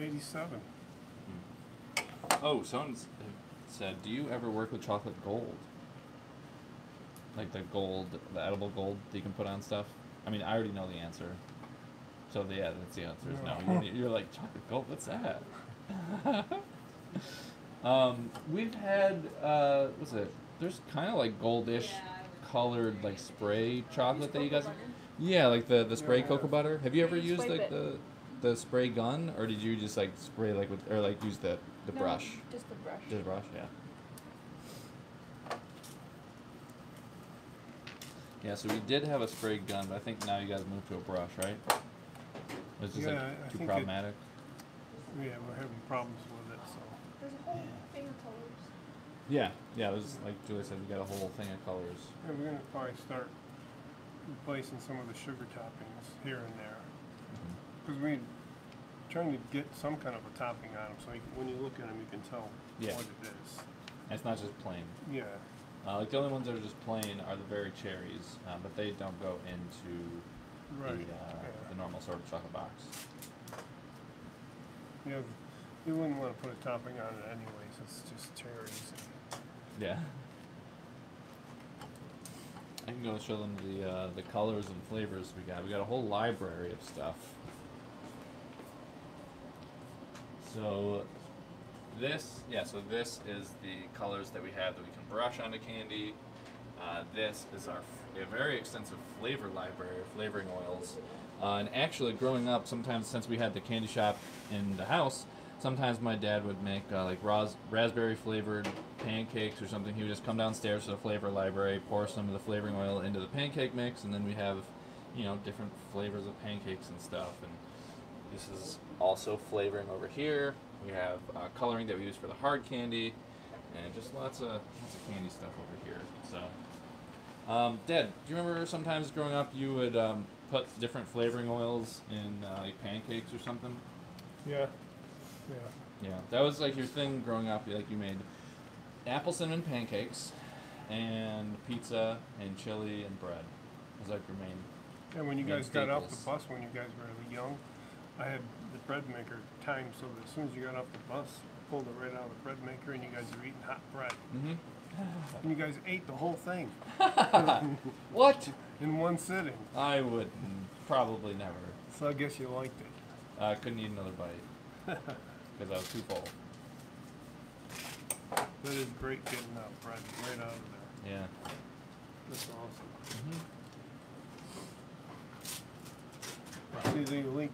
eighty-seven. Hmm. Oh, someone's said, do you ever work with chocolate gold? Like the gold, the edible gold that you can put on stuff? I mean, I already know the answer. So, the, yeah, that's the answer is no. no. You're, you're like, chocolate gold? What's that? um, we've had, uh, what's it? There's kind of like goldish colored like spray chocolate that you guys... Yeah, like the, the spray yeah. cocoa butter. Have you ever you used like the, the spray gun? Or did you just like spray like with... Or like use the, the no, brush? Just the brush. Just the brush, yeah. Yeah, so we did have a spray gun, but I think now you guys moved to a brush, right? It's just yeah, like too problematic. It, yeah, we're having problems with it, so. There's a whole yeah. thing of colors. Yeah, yeah, it was like Julia said, we got a whole thing of colors. Yeah, we're going to probably start replacing some of the sugar toppings here and there. Because mm-hmm. we're trying to get some kind of a topping on them, so you, when you look at them, you can tell yeah. what it is. And it's not just plain. Yeah. Uh, like the only ones that are just plain are the very cherries, uh, but they don't go into right. the, uh, yeah. the normal sort of chocolate box. You know, you wouldn't want to put a topping on it anyways. It's just cherries. Yeah. I can go show them the uh, the colors and flavors we got. We got a whole library of stuff. So this, yeah. So this is the colors that we have that we can brush onto candy. Uh, this is our f a very extensive flavor library, of flavoring oils. Uh, and actually, growing up, sometimes since we had the candy shop in the house, sometimes my dad would make uh, like ras raspberry flavored pancakes or something. He would just come downstairs to the flavor library, pour some of the flavoring oil into the pancake mix, and then we have, you know, different flavors of pancakes and stuff. And this is also flavoring over here. We have uh, coloring that we use for the hard candy, and just lots of lots of candy stuff over here. So, um, Dad, do you remember sometimes growing up you would um, put different flavoring oils in uh, like pancakes or something? Yeah. Yeah. Yeah. That was like your thing growing up. Like you made apple cinnamon pancakes and pizza and chili and bread. It was like your main. And when you guys staples. got off the bus, when you guys were really young, I had the bread maker timed so that as soon as you got off the bus, pulled it right out of the bread maker and you guys were eating hot bread. Mm-hmm. And you guys ate the whole thing. What? In one sitting. I would probably never. So I guess you liked it. I uh, couldn't eat another bite because I was too full. That is great getting that bread right out of there. Yeah. That's awesome. Mm-hmm. Right. See the leak.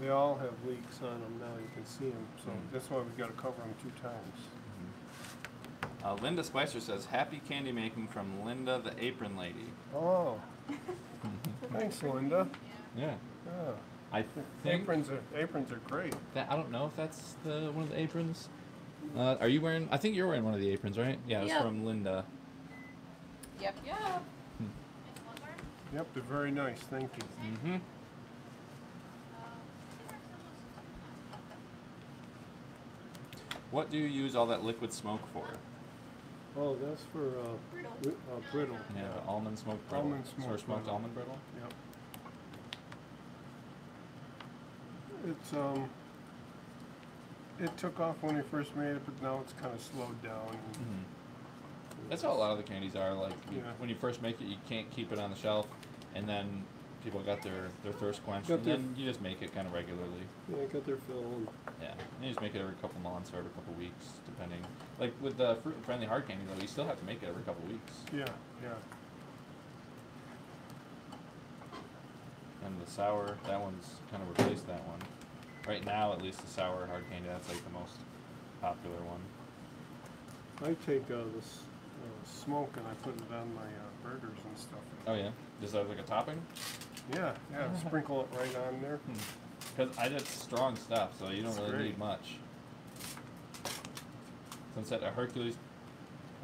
They all have leaks on them now. You can see them. So mm-hmm. that's why we've got to cover them two times. Uh, Linda Spicer says, happy candy making from Linda the Apron Lady. Oh. Thanks, Linda. Yeah. yeah. I th think aprons are, aprons are great. That, I don't know if that's the one of the aprons. Uh, are you wearing, I think you're wearing one of the aprons, right? Yeah, it's yep. from Linda. Yep, yep. Hmm. Yep, they're very nice. Thank you. Mm-hmm. What do you use all that liquid smoke for? Oh, that's for uh, brittle. Uh, brittle. Yeah, yeah. The almond smoked brittle. Almond smoked or smoked brittle. almond brittle? Yep. It's um, it took off when we first made it, but now it's kind of slowed down. Mm-hmm. That's how a lot of the candies are. Like you, yeah. when you first make it, you can't keep it on the shelf, and then people got their their thirst quenched, got and then you just make it kind of regularly. Yeah, got their fill. Yeah, and you just make it every couple months or every couple weeks, depending. Like with the fruit and friendly hard candy, though, you still have to make it every couple weeks. Yeah, yeah. And the sour, that one's kind of replaced that one. Right now, at least the sour hard candy, that's like the most popular one. I take uh, this uh, smoke and I put it on my uh, burgers and stuff. Oh yeah? Does that like a topping? Yeah, yeah. Sprinkle it right on there. Because hmm. I did strong stuff, so you don't it's really great. need much. Sunset a Hercules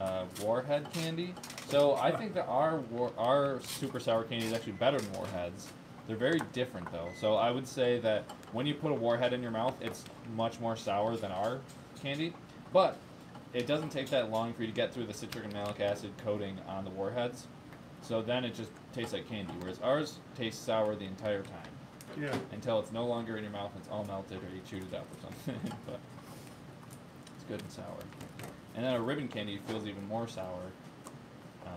uh, Warhead candy. So I think that our war our super sour candy is actually better than Warheads. They're very different though. So I would say that when you put a Warhead in your mouth, it's much more sour than our candy. But it doesn't take that long for you to get through the citric and malic acid coating on the Warheads. So then it just tastes like candy, whereas ours tastes sour the entire time. Yeah. Until it's no longer in your mouth and it's all melted or you chewed it up or something. But it's good and sour. And then a ribbon candy feels even more sour. Um,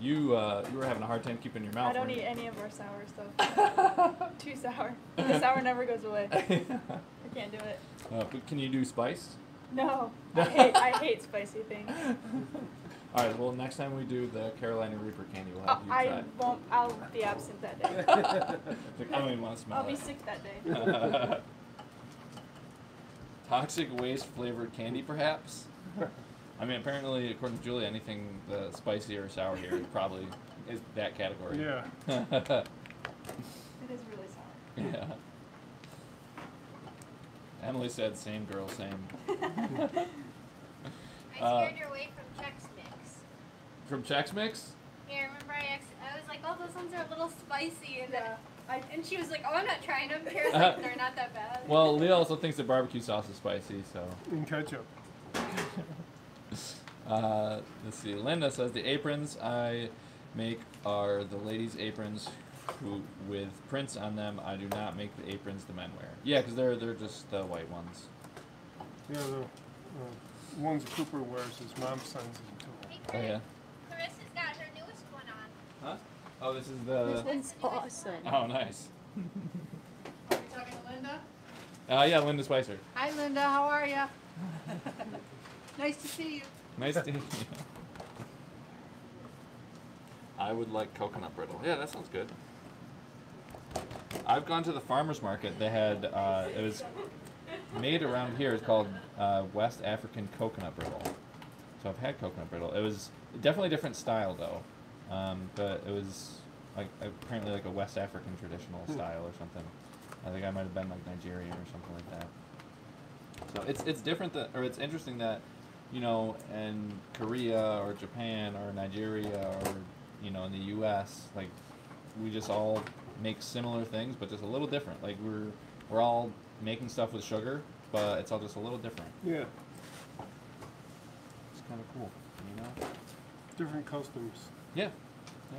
you uh, you were having a hard time keeping your mouth. I don't eat you? any of our sour stuff. Too sour. The sour never goes away. I can't do it. Uh, but can you do spice? No, I hate, I hate spicy things. All right, well, next time we do the Carolina Reaper candy, we'll have oh, you try. I won't, I'll be absent that day. I don't even want to smell I'll it. be sick that day. Toxic waste flavored candy, perhaps? I mean, apparently, according to Julie, anything uh, spicy or sour here probably is that category. Yeah. It is really sour. Yeah. Emily said, same girl, same. I scared uh, your way from Chex Mix. From Chex Mix? Yeah, remember I, I was like, oh, those ones are a little spicy. And, yeah. I, and she was like, oh, I'm not trying them. Kara's like, they're not that bad. Well, Leah also thinks that barbecue sauce is spicy, so. And ketchup. uh, let's see. Linda says, the aprons I make are the ladies' aprons Who, with prints on them. I do not make the aprons the men wear. Yeah, because they're they're just the white ones. Yeah, the uh, ones Cooper wears, his mom sends him to. Hey, Chris, oh yeah. Clarissa's got her newest one on. Huh? Oh, this is the. This one's awesome. Oh, nice. Are you talking to Linda? Uh, yeah, Linda Spicer. Hi, Linda. How are you? Nice to see you. Nice to see you. I would like coconut brittle. Yeah, that sounds good. I've gone to the farmer's market. They had, uh, it was made around here. It's called uh, West African Coconut Brittle. So I've had coconut brittle. It was definitely a different style, though. Um, but it was like apparently like a West African traditional style or something. I think I might have been like Nigerian or something like that. So it's, it's different, that, or it's interesting that, you know, in Korea or Japan or Nigeria or, you know, in the U S, like, we just all make similar things, but just a little different. Like, we're we're all making stuff with sugar, but it's all just a little different. Yeah. It's kind of cool, you know? Different customs. Yeah. yeah.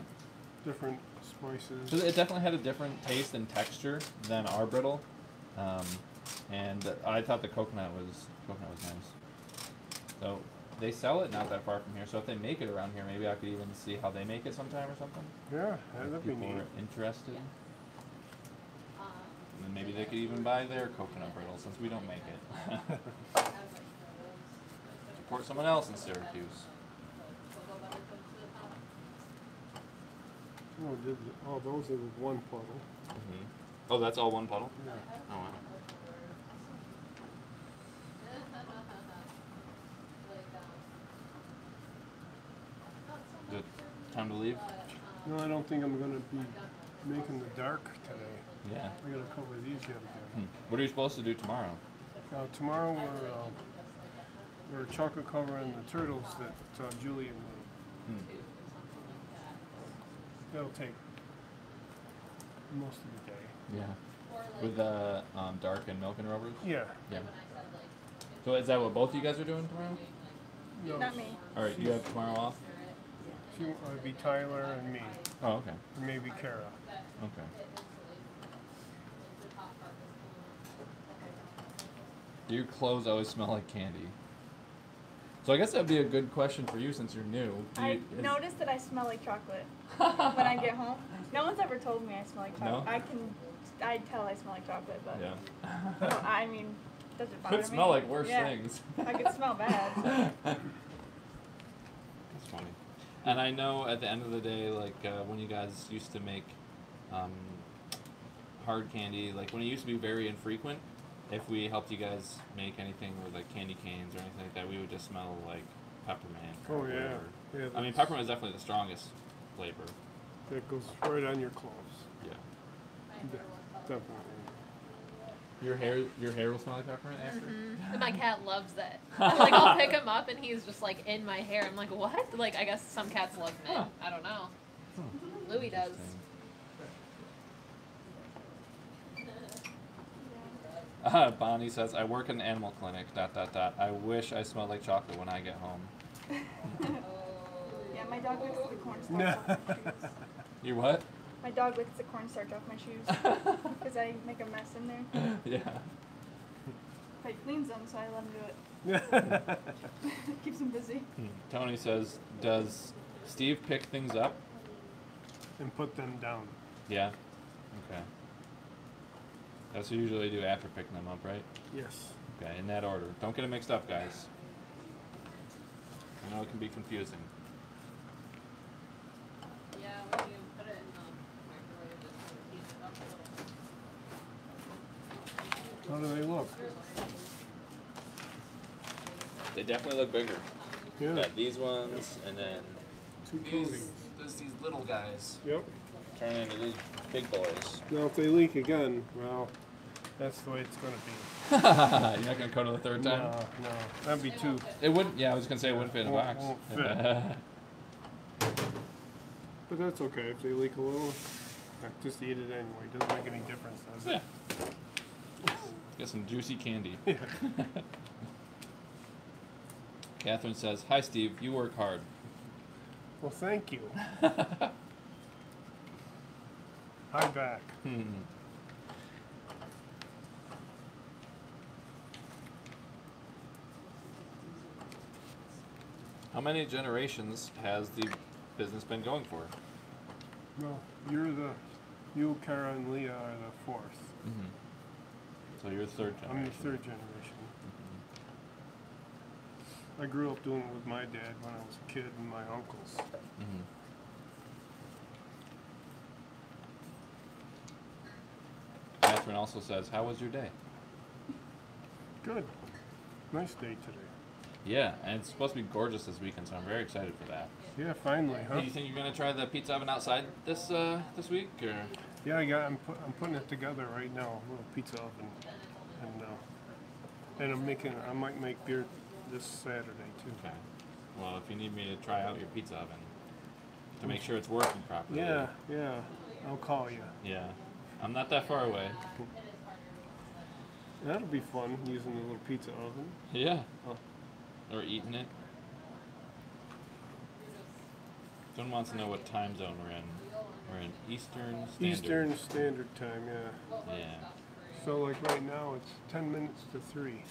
Different spices. So it definitely had a different taste and texture than our brittle. Um, and I thought the coconut was, coconut was nice. So they sell it not that far from here, so if they make it around here, maybe I could even see how they make it sometime or something. Yeah, that'd if be neat. People are interested. Yeah. Um, and then maybe they could even buy their coconut brittle since we don't make it. Support someone else in Syracuse. Oh, did the, oh those are the one puddle. Mm-hmm. Oh, that's all one puddle? Yeah. Oh, wow. Time to leave? No, I don't think I'm going to be making the dark today. Yeah. I got to cover these yet again. Hmm. What are you supposed to do tomorrow? Uh, tomorrow we're uh, we're chocolate covering the turtles that uh, Julie made. Hmm. That'll take most of the day. Yeah. With the uh, um, dark and milk and rubbers. Yeah. Yeah. So is that what both of you guys are doing tomorrow? No. Not me. All right. You have tomorrow off. It would be Tyler and me. Oh, okay. Or maybe Cara. Okay. Do your clothes always smell like candy? So I guess that would be a good question for you since you're new. You, I noticed that I smell like chocolate when I get home. No one's ever told me I smell like chocolate. No? I can, I tell I smell like chocolate, but yeah. No, I mean, does it bother me? Could smell like worse yeah. things. I could smell bad. So. That's funny. And I know at the end of the day, like uh, when you guys used to make um, hard candy, like when it used to be very infrequent, if we helped you guys make anything with like candy canes or anything like that, we would just smell like peppermint. Or oh yeah. yeah I mean, peppermint is definitely the strongest flavor. That goes right on your clothes. Yeah. yeah. Definitely. Your hair, your hair will smell like peppermint after. Mm-hmm. And my cat loves that. Like I'll pick him up and he's just like in my hair. I'm like, what? Like I guess some cats love mint. Huh. I don't know. Hmm. Louis does. Uh, Bonnie says, I work in an animal clinic, dot, dot, dot. I wish I smelled like chocolate when I get home. Yeah, my dog licks the cornstarch off my shoes. You what? My dog licks the cornstarch off my shoes. Because I make a mess in there. Yeah. But he cleans them, so I let him do it. Keeps him busy. Tony says, does Steve pick things up? And put them down. Yeah? Okay. That's what you usually do after picking them up, right? Yes. Okay, in that order. Don't get it mixed up, guys. I know it can be confusing. Yeah, when you put it in the microwave, just heat it up a little. How do they look? They definitely look bigger. Yeah. Got these ones, and then these, there's these little guys. Yep. Turn into these big boys. Now, if they leak again, well, that's the way it's going to be. You're not going to go to the third time? No, no. That'd be too... It wouldn't... Yeah, I was going to say it wouldn't fit in the box. Won't fit. But that's okay. If they leak a little, just eat it anyway. It doesn't make any difference, does it? Yeah. Get some juicy candy. Yeah. Catherine says, hi, Steve. You work hard. Well, thank you. I'm back. Hmm. How many generations has the business been going for? Well, you're the, you, Cara, and Leah are the fourth. Mm-hmm. So you're the third generation. I'm the third generation. Mm-hmm. I grew up doing it with my dad when I was a kid and my uncles. Mm-hmm. Catherine also says, how was your day? Good. Nice day today. Yeah, and it's supposed to be gorgeous this weekend, so I'm very excited for that. Yeah, finally, huh? Do you think you're going to try the pizza oven outside this uh, this week? Or? Yeah, I got, I'm, pu I'm putting it together right now, a little pizza oven. And, uh, and I'm making, I might make beer this Saturday, too. Okay. Well, if you need me to try out your pizza oven to make sure it's working properly. Yeah, yeah. I'll call you. Yeah. I'm not that far away. That'll be fun, using the little pizza oven. Yeah. Oh. Or eating it. Someone wants to know what time zone we're in. We're in Eastern Standard. Eastern Standard Time, yeah. Yeah. So, like right now, it's ten minutes to three.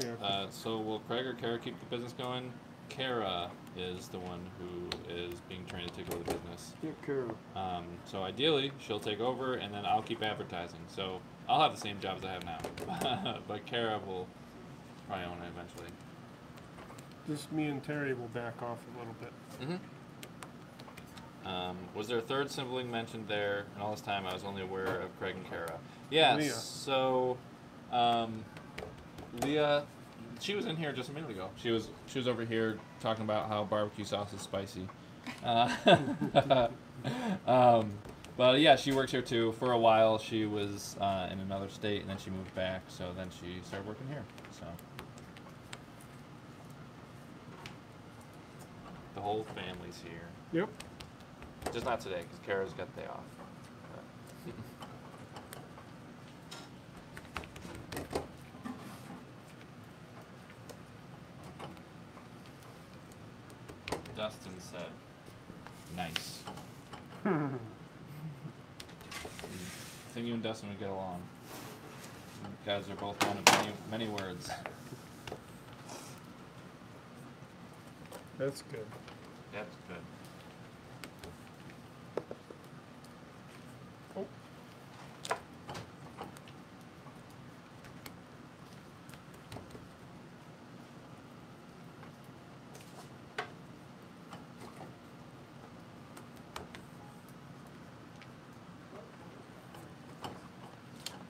Mm-hmm. Uh, so, will Craig or Cara keep the business going? Cara is the one who is being trained to take over the business. Yeah, Cara. Um, so ideally, she'll take over, and then I'll keep advertising. So I'll have the same job as I have now. But Cara will probably own it eventually. Just me and Terry will back off a little bit. Mm-hmm. Um, was there a third sibling mentioned there? And all this time, I was only aware of Craig and Cara. Yeah, Leah. So um, Leah... She was in here just a minute ago. She was she was over here talking about how barbecue sauce is spicy. Uh, um, but yeah, she works here too. For a while, she was uh, in another state, and then she moved back. So then she started working here. So the whole family's here. Yep. Just not today, because Cara's got the day off. Dustin said, nice. think you and Dustin would get along. You guys are both one of many, many words. That's good. That's good.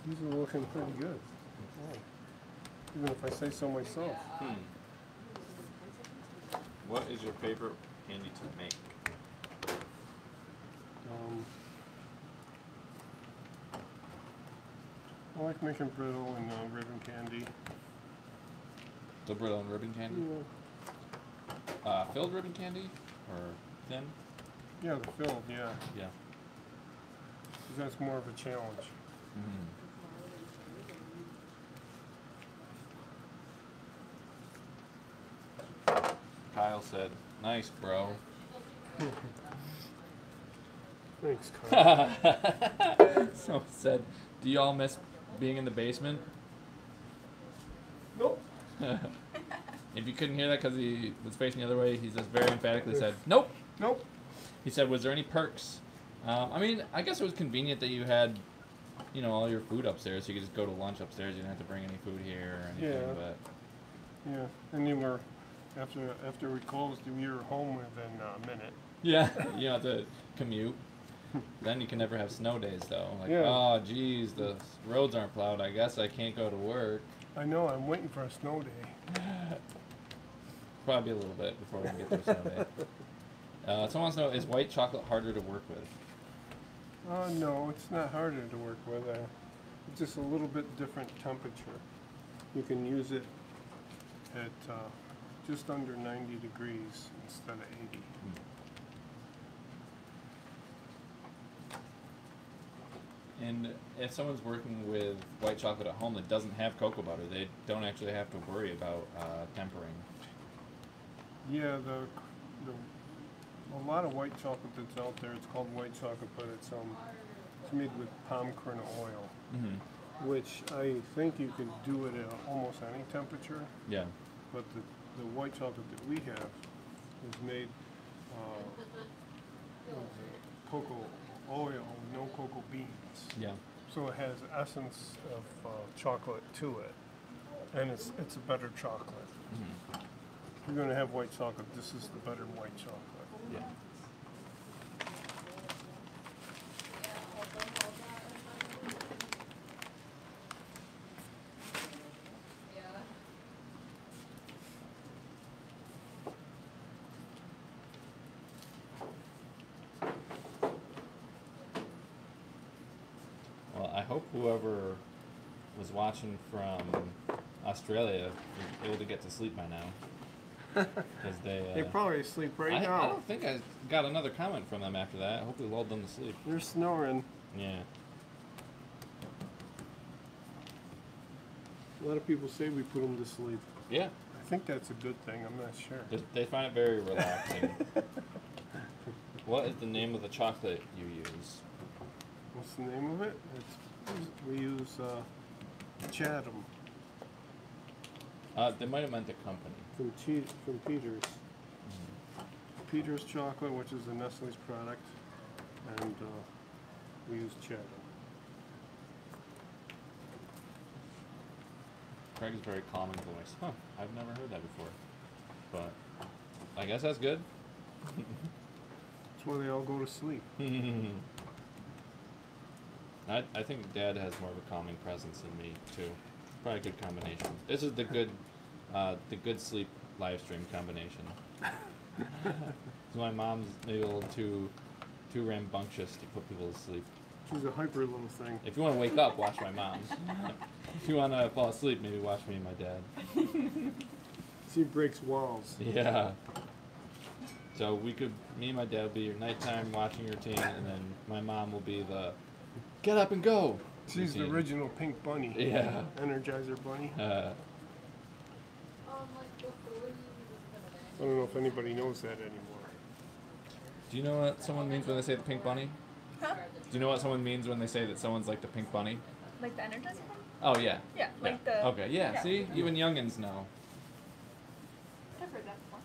These are looking pretty good. Oh. Even if I say so myself. Hmm. What is your favorite candy to make? Um, I like making brittle and uh, ribbon candy. The brittle and ribbon candy? Yeah. Uh, filled ribbon candy? Or thin? Yeah, the filled, yeah. Yeah. That's more of a challenge. Mm-hmm. Kyle said, nice, bro. Thanks, Kyle. Someone said, do y'all miss being in the basement? Nope. If you couldn't hear that because he was facing the other way, he just very emphatically said, nope. Nope. He said, was there any perks? Um, I mean, I guess it was convenient that you had, you know, all your food upstairs. So you could just go to lunch upstairs. You didn't have to bring any food here or anything. Yeah. But. Yeah, and you were... After after we closed, we were home within a minute. Yeah, you have to commute. Then you can never have snow days, though. Like, yeah. Oh, geez, the roads aren't plowed. I guess I can't go to work. I know. I'm waiting for a snow day. Probably a little bit before we can get to a snow day. Uh, someone wants to know, is white chocolate harder to work with? Uh, no, it's not harder to work with. Uh, it's just a little bit different temperature. You can use it at... Uh, just under ninety degrees instead of eighty. And if someone's working with white chocolate at home that doesn't have cocoa butter, they don't actually have to worry about uh, tempering. Yeah, the, the a lot of white chocolate that's out there, it's called white chocolate, but it's um it's made with palm kernel oil, mm-hmm. which I think you can do it at almost any temperature. Yeah. But the The white chocolate that we have is made uh, with cocoa oil, no cocoa beans. Yeah. So it has essence of uh, chocolate to it, and it's it's a better chocolate. Mm-hmm. If you're going to have white chocolate, this is the better white chocolate. Yeah. Whoever was watching from Australia was able to get to sleep by now. They, uh, they probably sleep right I, now. I don't think I got another comment from them after that. I hope we lulled them to sleep. They're snoring. Yeah. A lot of people say we put them to sleep. Yeah. I think that's a good thing. I'm not sure. They, they find it very relaxing. What is the name of the chocolate you use? What's the name of it? It's We use uh, Chatham. Uh, they might have meant the company. From, che from Peter's. Mm-hmm. Peter's chocolate, which is a Nestle's product, and uh, we use Chatham. Craig is very calm in voice. Huh, I've never heard that before. But I guess that's good. That's where they all go to sleep. I, I think Dad has more of a calming presence than me too. Probably a good combination. This is the good, uh, the good sleep live stream combination. So my mom's maybe a little too, too rambunctious to put people to sleep. She's a hyper little thing. If you want to wake up, watch my mom. If you want to fall asleep, maybe watch me and my dad. She breaks walls. Yeah. So we could, me and my dad will be your nighttime watching routine, and then my mom will be the. Get up and go. She's the original pink bunny. Yeah. Energizer bunny. Uh, I don't know if anybody knows that anymore. Do you know what someone means when they say the pink bunny? Huh? Do you know what someone means when they say that someone's like the pink bunny? Like the Energizer Bunny? Oh, yeah. Yeah, yeah. Like the... Okay, yeah, yeah. See? Even youngins know. I've heard that before.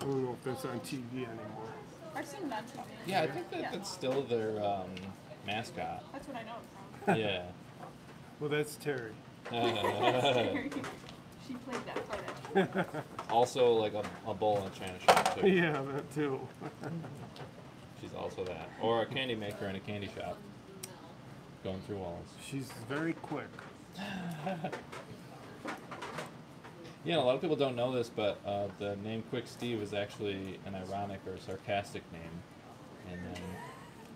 I don't know if that's on T V anymore. I've seen that T V. Yeah, I think that, yeah. that's still their um, mascot. That's what I know it from. Yeah. Well, that's Terry. That's Terry. She played that part, actually. Also, like a, a bowl and a china shop, too. Yeah, that, too. She's also that. Or a candy maker in a candy shop. Going through walls. She's very quick. Yeah, a lot of people don't know this, but uh, the name Quick Steve is actually an ironic or sarcastic name. And then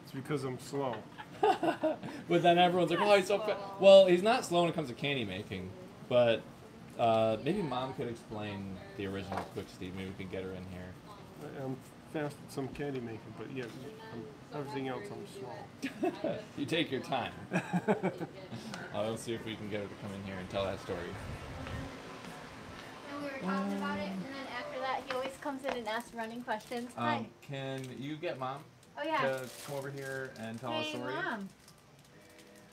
it's because I'm slow. But then everyone's like, oh, he's so fast. Well, he's not slow when it comes to candy making, but uh, maybe Mom could explain the original Quick Steve. Maybe we can get her in here. I'm fast at some candy making, but yeah, I'm, everything else I'm slow. You take your time. I'll see if we can get her to come in here and tell that story. Talking about it, and then after that, he always comes in and asks running questions. Um, Hi. Can you get Mom? Oh yeah. To come over here and tell hey, us a story. Mom.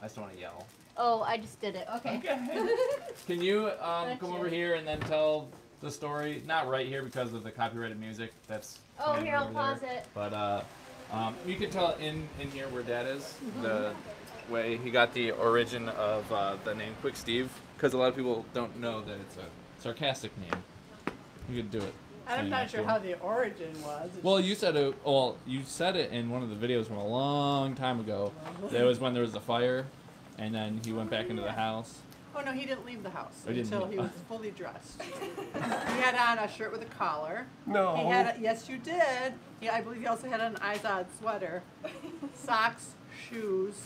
I just want to yell. Oh, I just did it. Okay. Okay. Can you um, come you. over here and then tell the story? Not right here because of the copyrighted music. That's. Oh, here I'll pause there. it. But uh, um, you can tell in in here where Dad is the way he got the origin of uh, the name Quick Steve, because a lot of people don't know that it's a sarcastic name. You could do it. I'm not sure how the origin was. Well, you said it. Well, you said it in one of the videos from a long time ago. That was when there was a fire, and then he went back into the house. Oh no, he didn't leave the house until he was fully dressed. He had on a shirt with a collar. No. He had a, yes, you did. Yeah, I believe he also had an Izod sweater, socks, shoes.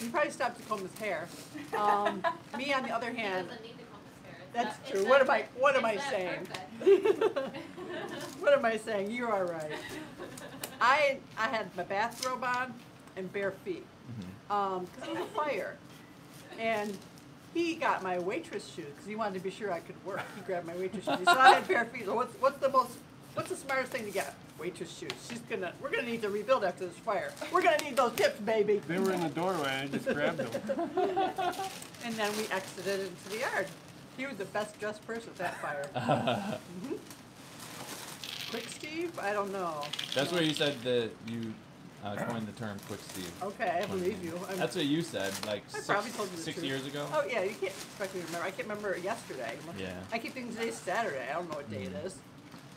He probably stopped to comb his hair. Um, me, on the other hand. That's no, true. What am I? What am I saying? What am I saying? You are right. I I had my bathrobe on and bare feet because mm-hmm. um, it was a fire, and he got my waitress shoes because he wanted to be sure I could work. He grabbed my waitress shoes, so I had bare feet. So what's what's the most what's the smartest thing to get? Waitress shoes. She's gonna. We're gonna need to rebuild after this fire. We're gonna need those tips, baby. They were in the doorway. And I just grabbed them. And then we exited into the yard. He was the best dressed person at that fire. Mm-hmm. Quick Steve? I don't know. That's where you said that you uh, coined the term Quick Steve. Okay, I believe you. I'm That's what you said, like I six, probably told you the six truth. years ago. Oh yeah, you can't expect me to remember. I can't remember yesterday. Yeah. I keep thinking today's Saturday. I don't know what day mm-hmm. it is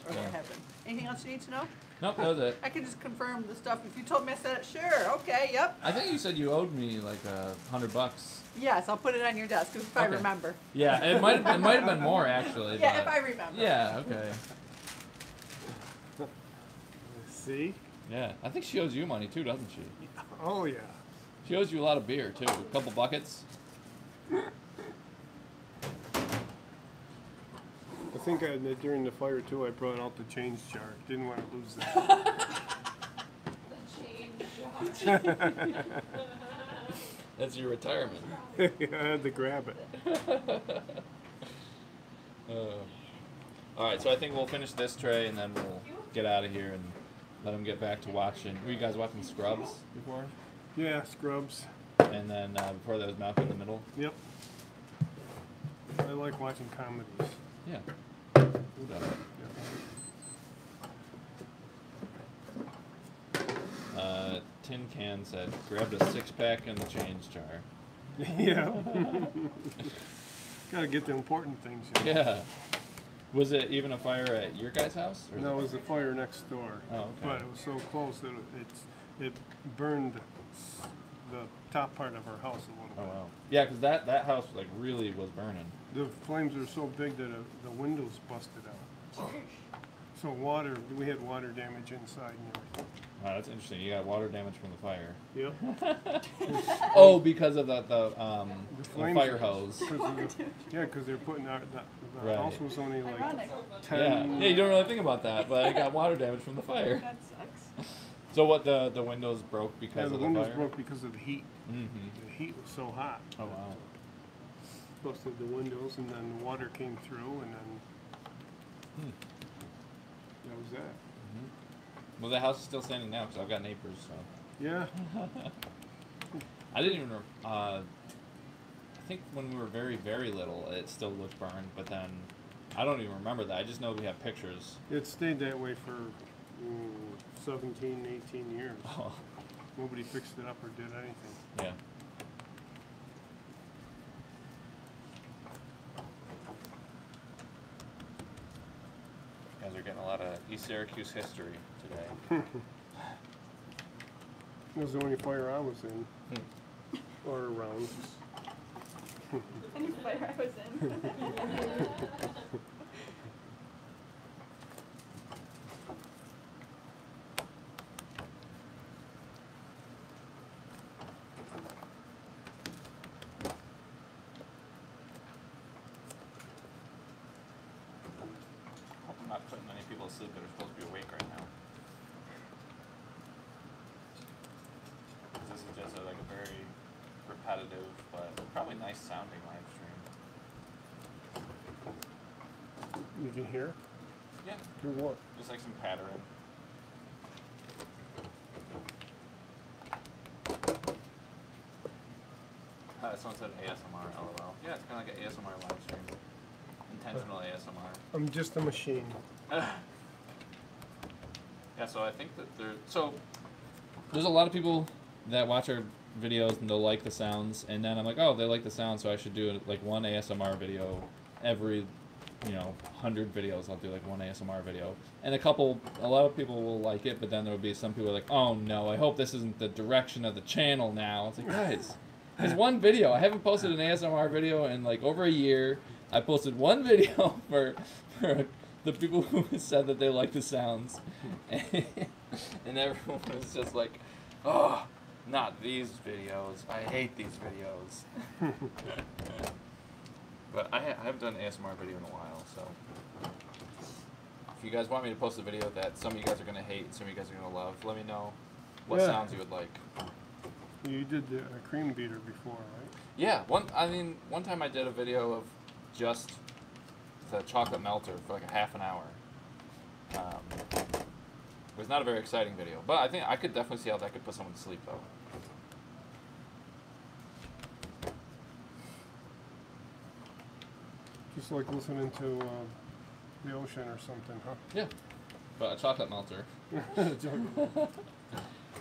or yeah. what happened. Anything else you need to know? Nope, that was it. I can just confirm the stuff. If you told me I said it, sure, okay, yep. I think you said you owed me like a hundred bucks. Yes, I'll put it on your desk if okay. I remember. Yeah, it might have, it might have been more actually. Yeah, if I remember. Yeah, okay. Let's see. Yeah, I think she owes you money too, doesn't she? Oh yeah. She owes you a lot of beer too, a couple buckets. I think I, during the fire, too, I brought out the change jar. Didn't want to lose that. The change jar. That's your retirement. I had to grab it. uh, all right, so I think we'll finish this tray, and then we'll get out of here and let them get back to watching. Were you guys watching Scrubs before? Yeah, Scrubs. And then uh, before that was Malcolm in the Middle? Yep. I like watching comedies. Yeah. Uh, Tin Can said, grabbed a six-pack and the change jar. Yeah. Gotta get the important things here. Yeah. Was it even a fire at your guy's house? Or no, it was a fire next door. Oh, okay. But it was so close that it, it's, it burned the top part of our house a little bit. Oh, wow. Yeah, because that, that house like really was burning. The flames were so big that uh, the windows busted out. So water, we had water damage inside and everything. Wow, that's interesting. You got water damage from the fire. Yep. Oh, because of the, the, um, the, the fire hose. Cause the, yeah, because they're putting out, the, the right. house was only like Ironic. ten. Yeah. Yeah, you don't really think about that, but I got water damage from the fire. That sucks. So what, the, the windows broke because yeah, of the, the windows fire? Broke because of the heat. Mm-hmm. The heat was so hot. Oh, wow. Busted the windows, and then the water came through, and then hmm. How was that? Mm-hmm. Well, the house is still standing now because I've got neighbors, so. Yeah. I didn't even, uh, I think when we were very, very little, it still looked burned, but then I don't even remember that. I just know we have pictures. It stayed that way for mm, seventeen, eighteen years. Oh. Nobody fixed it up or did anything. Yeah. You guys are getting a lot of East Syracuse history today. That was the only fire I was in, hmm. or around. Any fire I was in. I'm not putting many people to sleep that are supposed to be awake right now. This is just a, like a very repetitive, but probably nice sounding live stream. You can hear? Yeah. Hear what? Just like some pattering. Uh, someone said A S M R, L O L. Yeah, it's kind of like an A S M R live stream. Intentional uh, A S M R. I'm just a machine. Yeah, so I think that there. So there's a lot of people that watch our videos and they'll like the sounds, and then I'm like, oh, they like the sound, so I should do like one A S M R video every, you know, hundred videos. I'll do like one A S M R video, and a couple, a lot of people will like it, but then there will be some people like, oh no, I hope this isn't the direction of the channel now. It's like, guys, there's one video. I haven't posted an A S M R video in like over a year. I posted one video for for the people who said that they like the sounds, and, and everyone was just like, oh. Not these videos. I hate these videos. But I, ha I haven't done an A S M R video in a while, so. If you guys want me to post a video that some of you guys are going to hate and some of you guys are going to love, let me know what yeah. sounds you would like. You did the uh, cream beater before, right? Yeah. One, I mean, one time I did a video of just the chocolate melter for like a half an hour. Um, it was not a very exciting video, but I think I could definitely see how that could put someone to sleep, though. Just like listening to uh, the ocean or something, huh? Yeah, but a chocolate melter.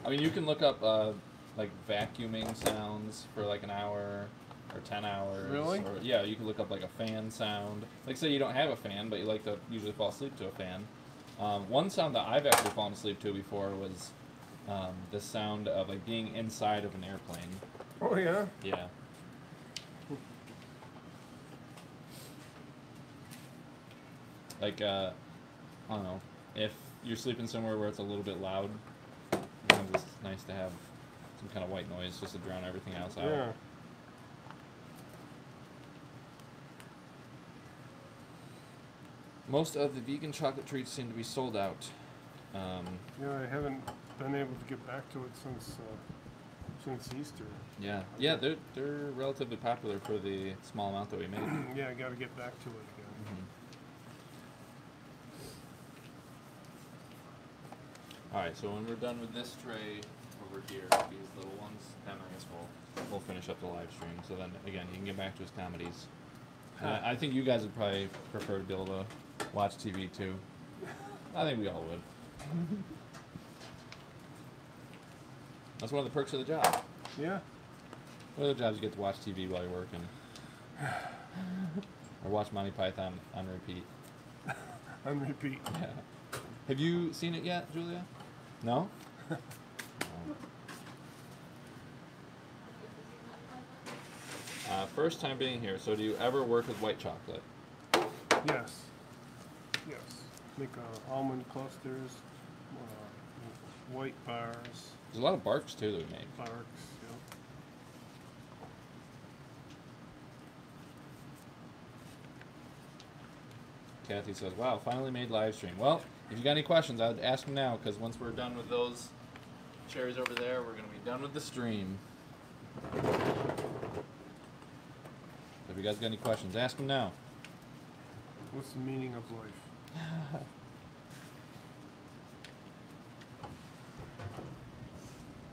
I mean, you can look up uh, like vacuuming sounds for like an hour or ten hours. Really? Or, yeah, you can look up like a fan sound. Like say you don't have a fan, but you like to usually fall asleep to a fan. Um, one sound that I've actually fallen asleep to before was um, the sound of like being inside of an airplane. Oh yeah? Yeah. Like, uh, I don't know, if you're sleeping somewhere where it's a little bit loud, it's nice to have some kind of white noise just to drown everything else out. Yeah. Most of the vegan chocolate treats seem to be sold out. Um, yeah, I haven't been able to get back to it since uh, since Easter. Yeah, yeah, they're they're relatively popular for the small amount that we made. Yeah, I got to get back to it again. Mm-hmm. All right, so when we're done with this tray over here, these little ones, then I guess we'll we'll finish up the live stream. So then again, he can get back to his comedies. Uh, I think you guys would probably prefer to be able to watch T V too. I think we all would. That's one of the perks of the job. Yeah. One of the jobs you get to watch T V while you're working. Or watch Monty Python on repeat. On repeat. Yeah. Have you seen it yet, Julia? No? No. Uh, first time being here, so do you ever work with white chocolate? Yes. Yes. Make uh, almond clusters, uh, white bars. There's a lot of barks, too, that we make. Barks, yeah. Kathy says, wow, finally made live stream. Well, if you got any questions, I would ask them now, because once we're done with those cherries over there, we're going to be done with the stream. If you guys got any questions, ask them now. What's the meaning of life?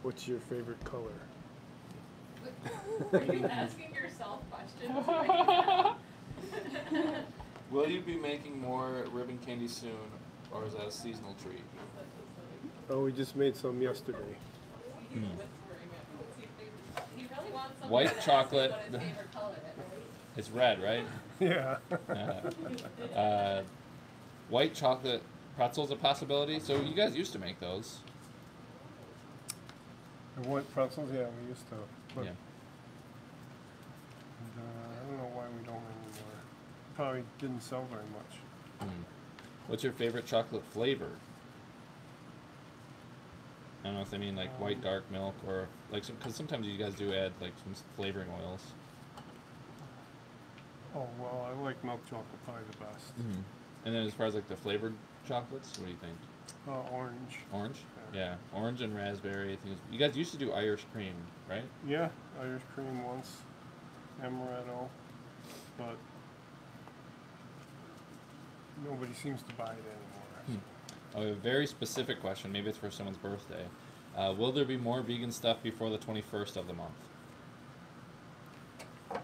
What's your favorite color? Are you asking yourself questions? Will you be making more ribbon candy soon, or is that a seasonal treat? Oh, we just made some yesterday. Mm. White chocolate. It's red, right? Yeah. uh, uh, white chocolate pretzels a possibility. So you guys used to make those. The white pretzels, yeah, we used to. But, yeah. And, uh, I don't know why we don't anymore. Probably didn't sell very much. Mm. What's your favorite chocolate flavor? I don't know if they mean like um, white dark milk or like, because sometimes you guys do add like some flavoring oils. Oh, well, I like milk chocolate pie the best. Mm-hmm. And then as far as like the flavored chocolates, what do you think? Uh, orange. Orange? Yeah. yeah. Orange and raspberry. Things. You guys used to do Irish cream, right? Yeah, Irish cream once, amaretto, but nobody seems to buy it anymore. Hmm. Oh, I have a very specific question. Maybe it's for someone's birthday. Uh, will there be more vegan stuff before the twenty-first of the month? Uh,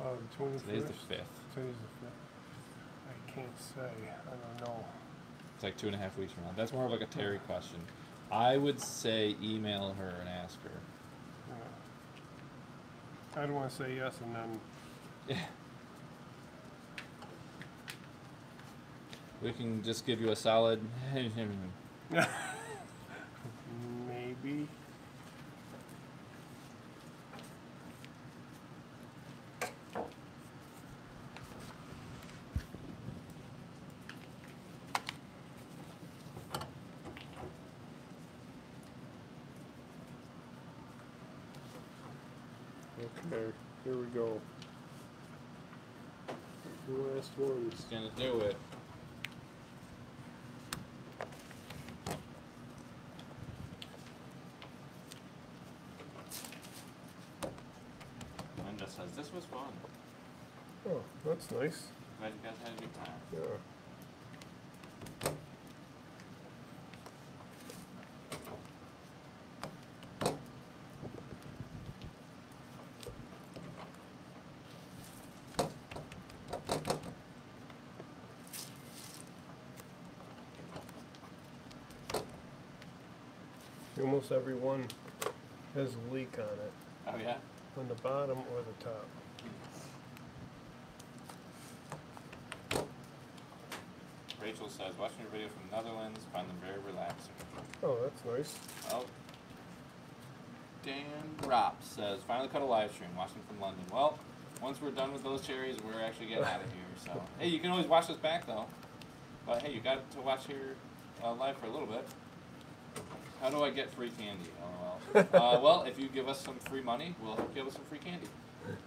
the twenty-first? Today's the fifth. Today's the fifth. I can't say. I don't know. It's like two and a half weeks from now. That's more of like a Terry question. I would say email her and ask her. Yeah. I don't want to say yes and then... Yeah. We can just give you a solid... Maybe. Okay, here we go. The last one's gonna do it. This was fun. Oh, that's nice. Glad you guys had a good time. Yeah. Almost every one has a leak on it. Oh, yeah? On the bottom or the top. Rachel says, watching your video from Netherlands, find them very relaxing. Oh, that's nice. Oh. Dan Rop says, finally cut a live stream, watching from London. Well, once we're done with those cherries, we're actually getting out of here. So, hey, you can always watch this back, though. But, hey, you got to watch here uh, live for a little bit. How do I get free candy? L O L. uh, well, if you give us some free money, we'll help you give us some free candy.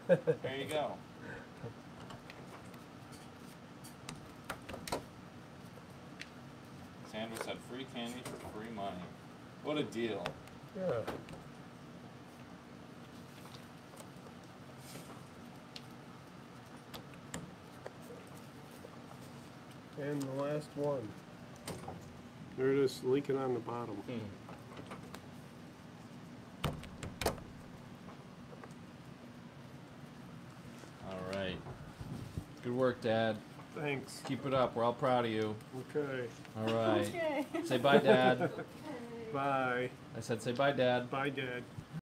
There you go. Sandra said free candy for free money. What a deal. Yeah. And the last one. There it is, leaking on the bottom. Mm. Good work, Dad. Thanks. Keep it up. We're all proud of you. Okay. All right. Okay. Say bye, Dad. Bye. I said say bye, Dad. Bye, Dad.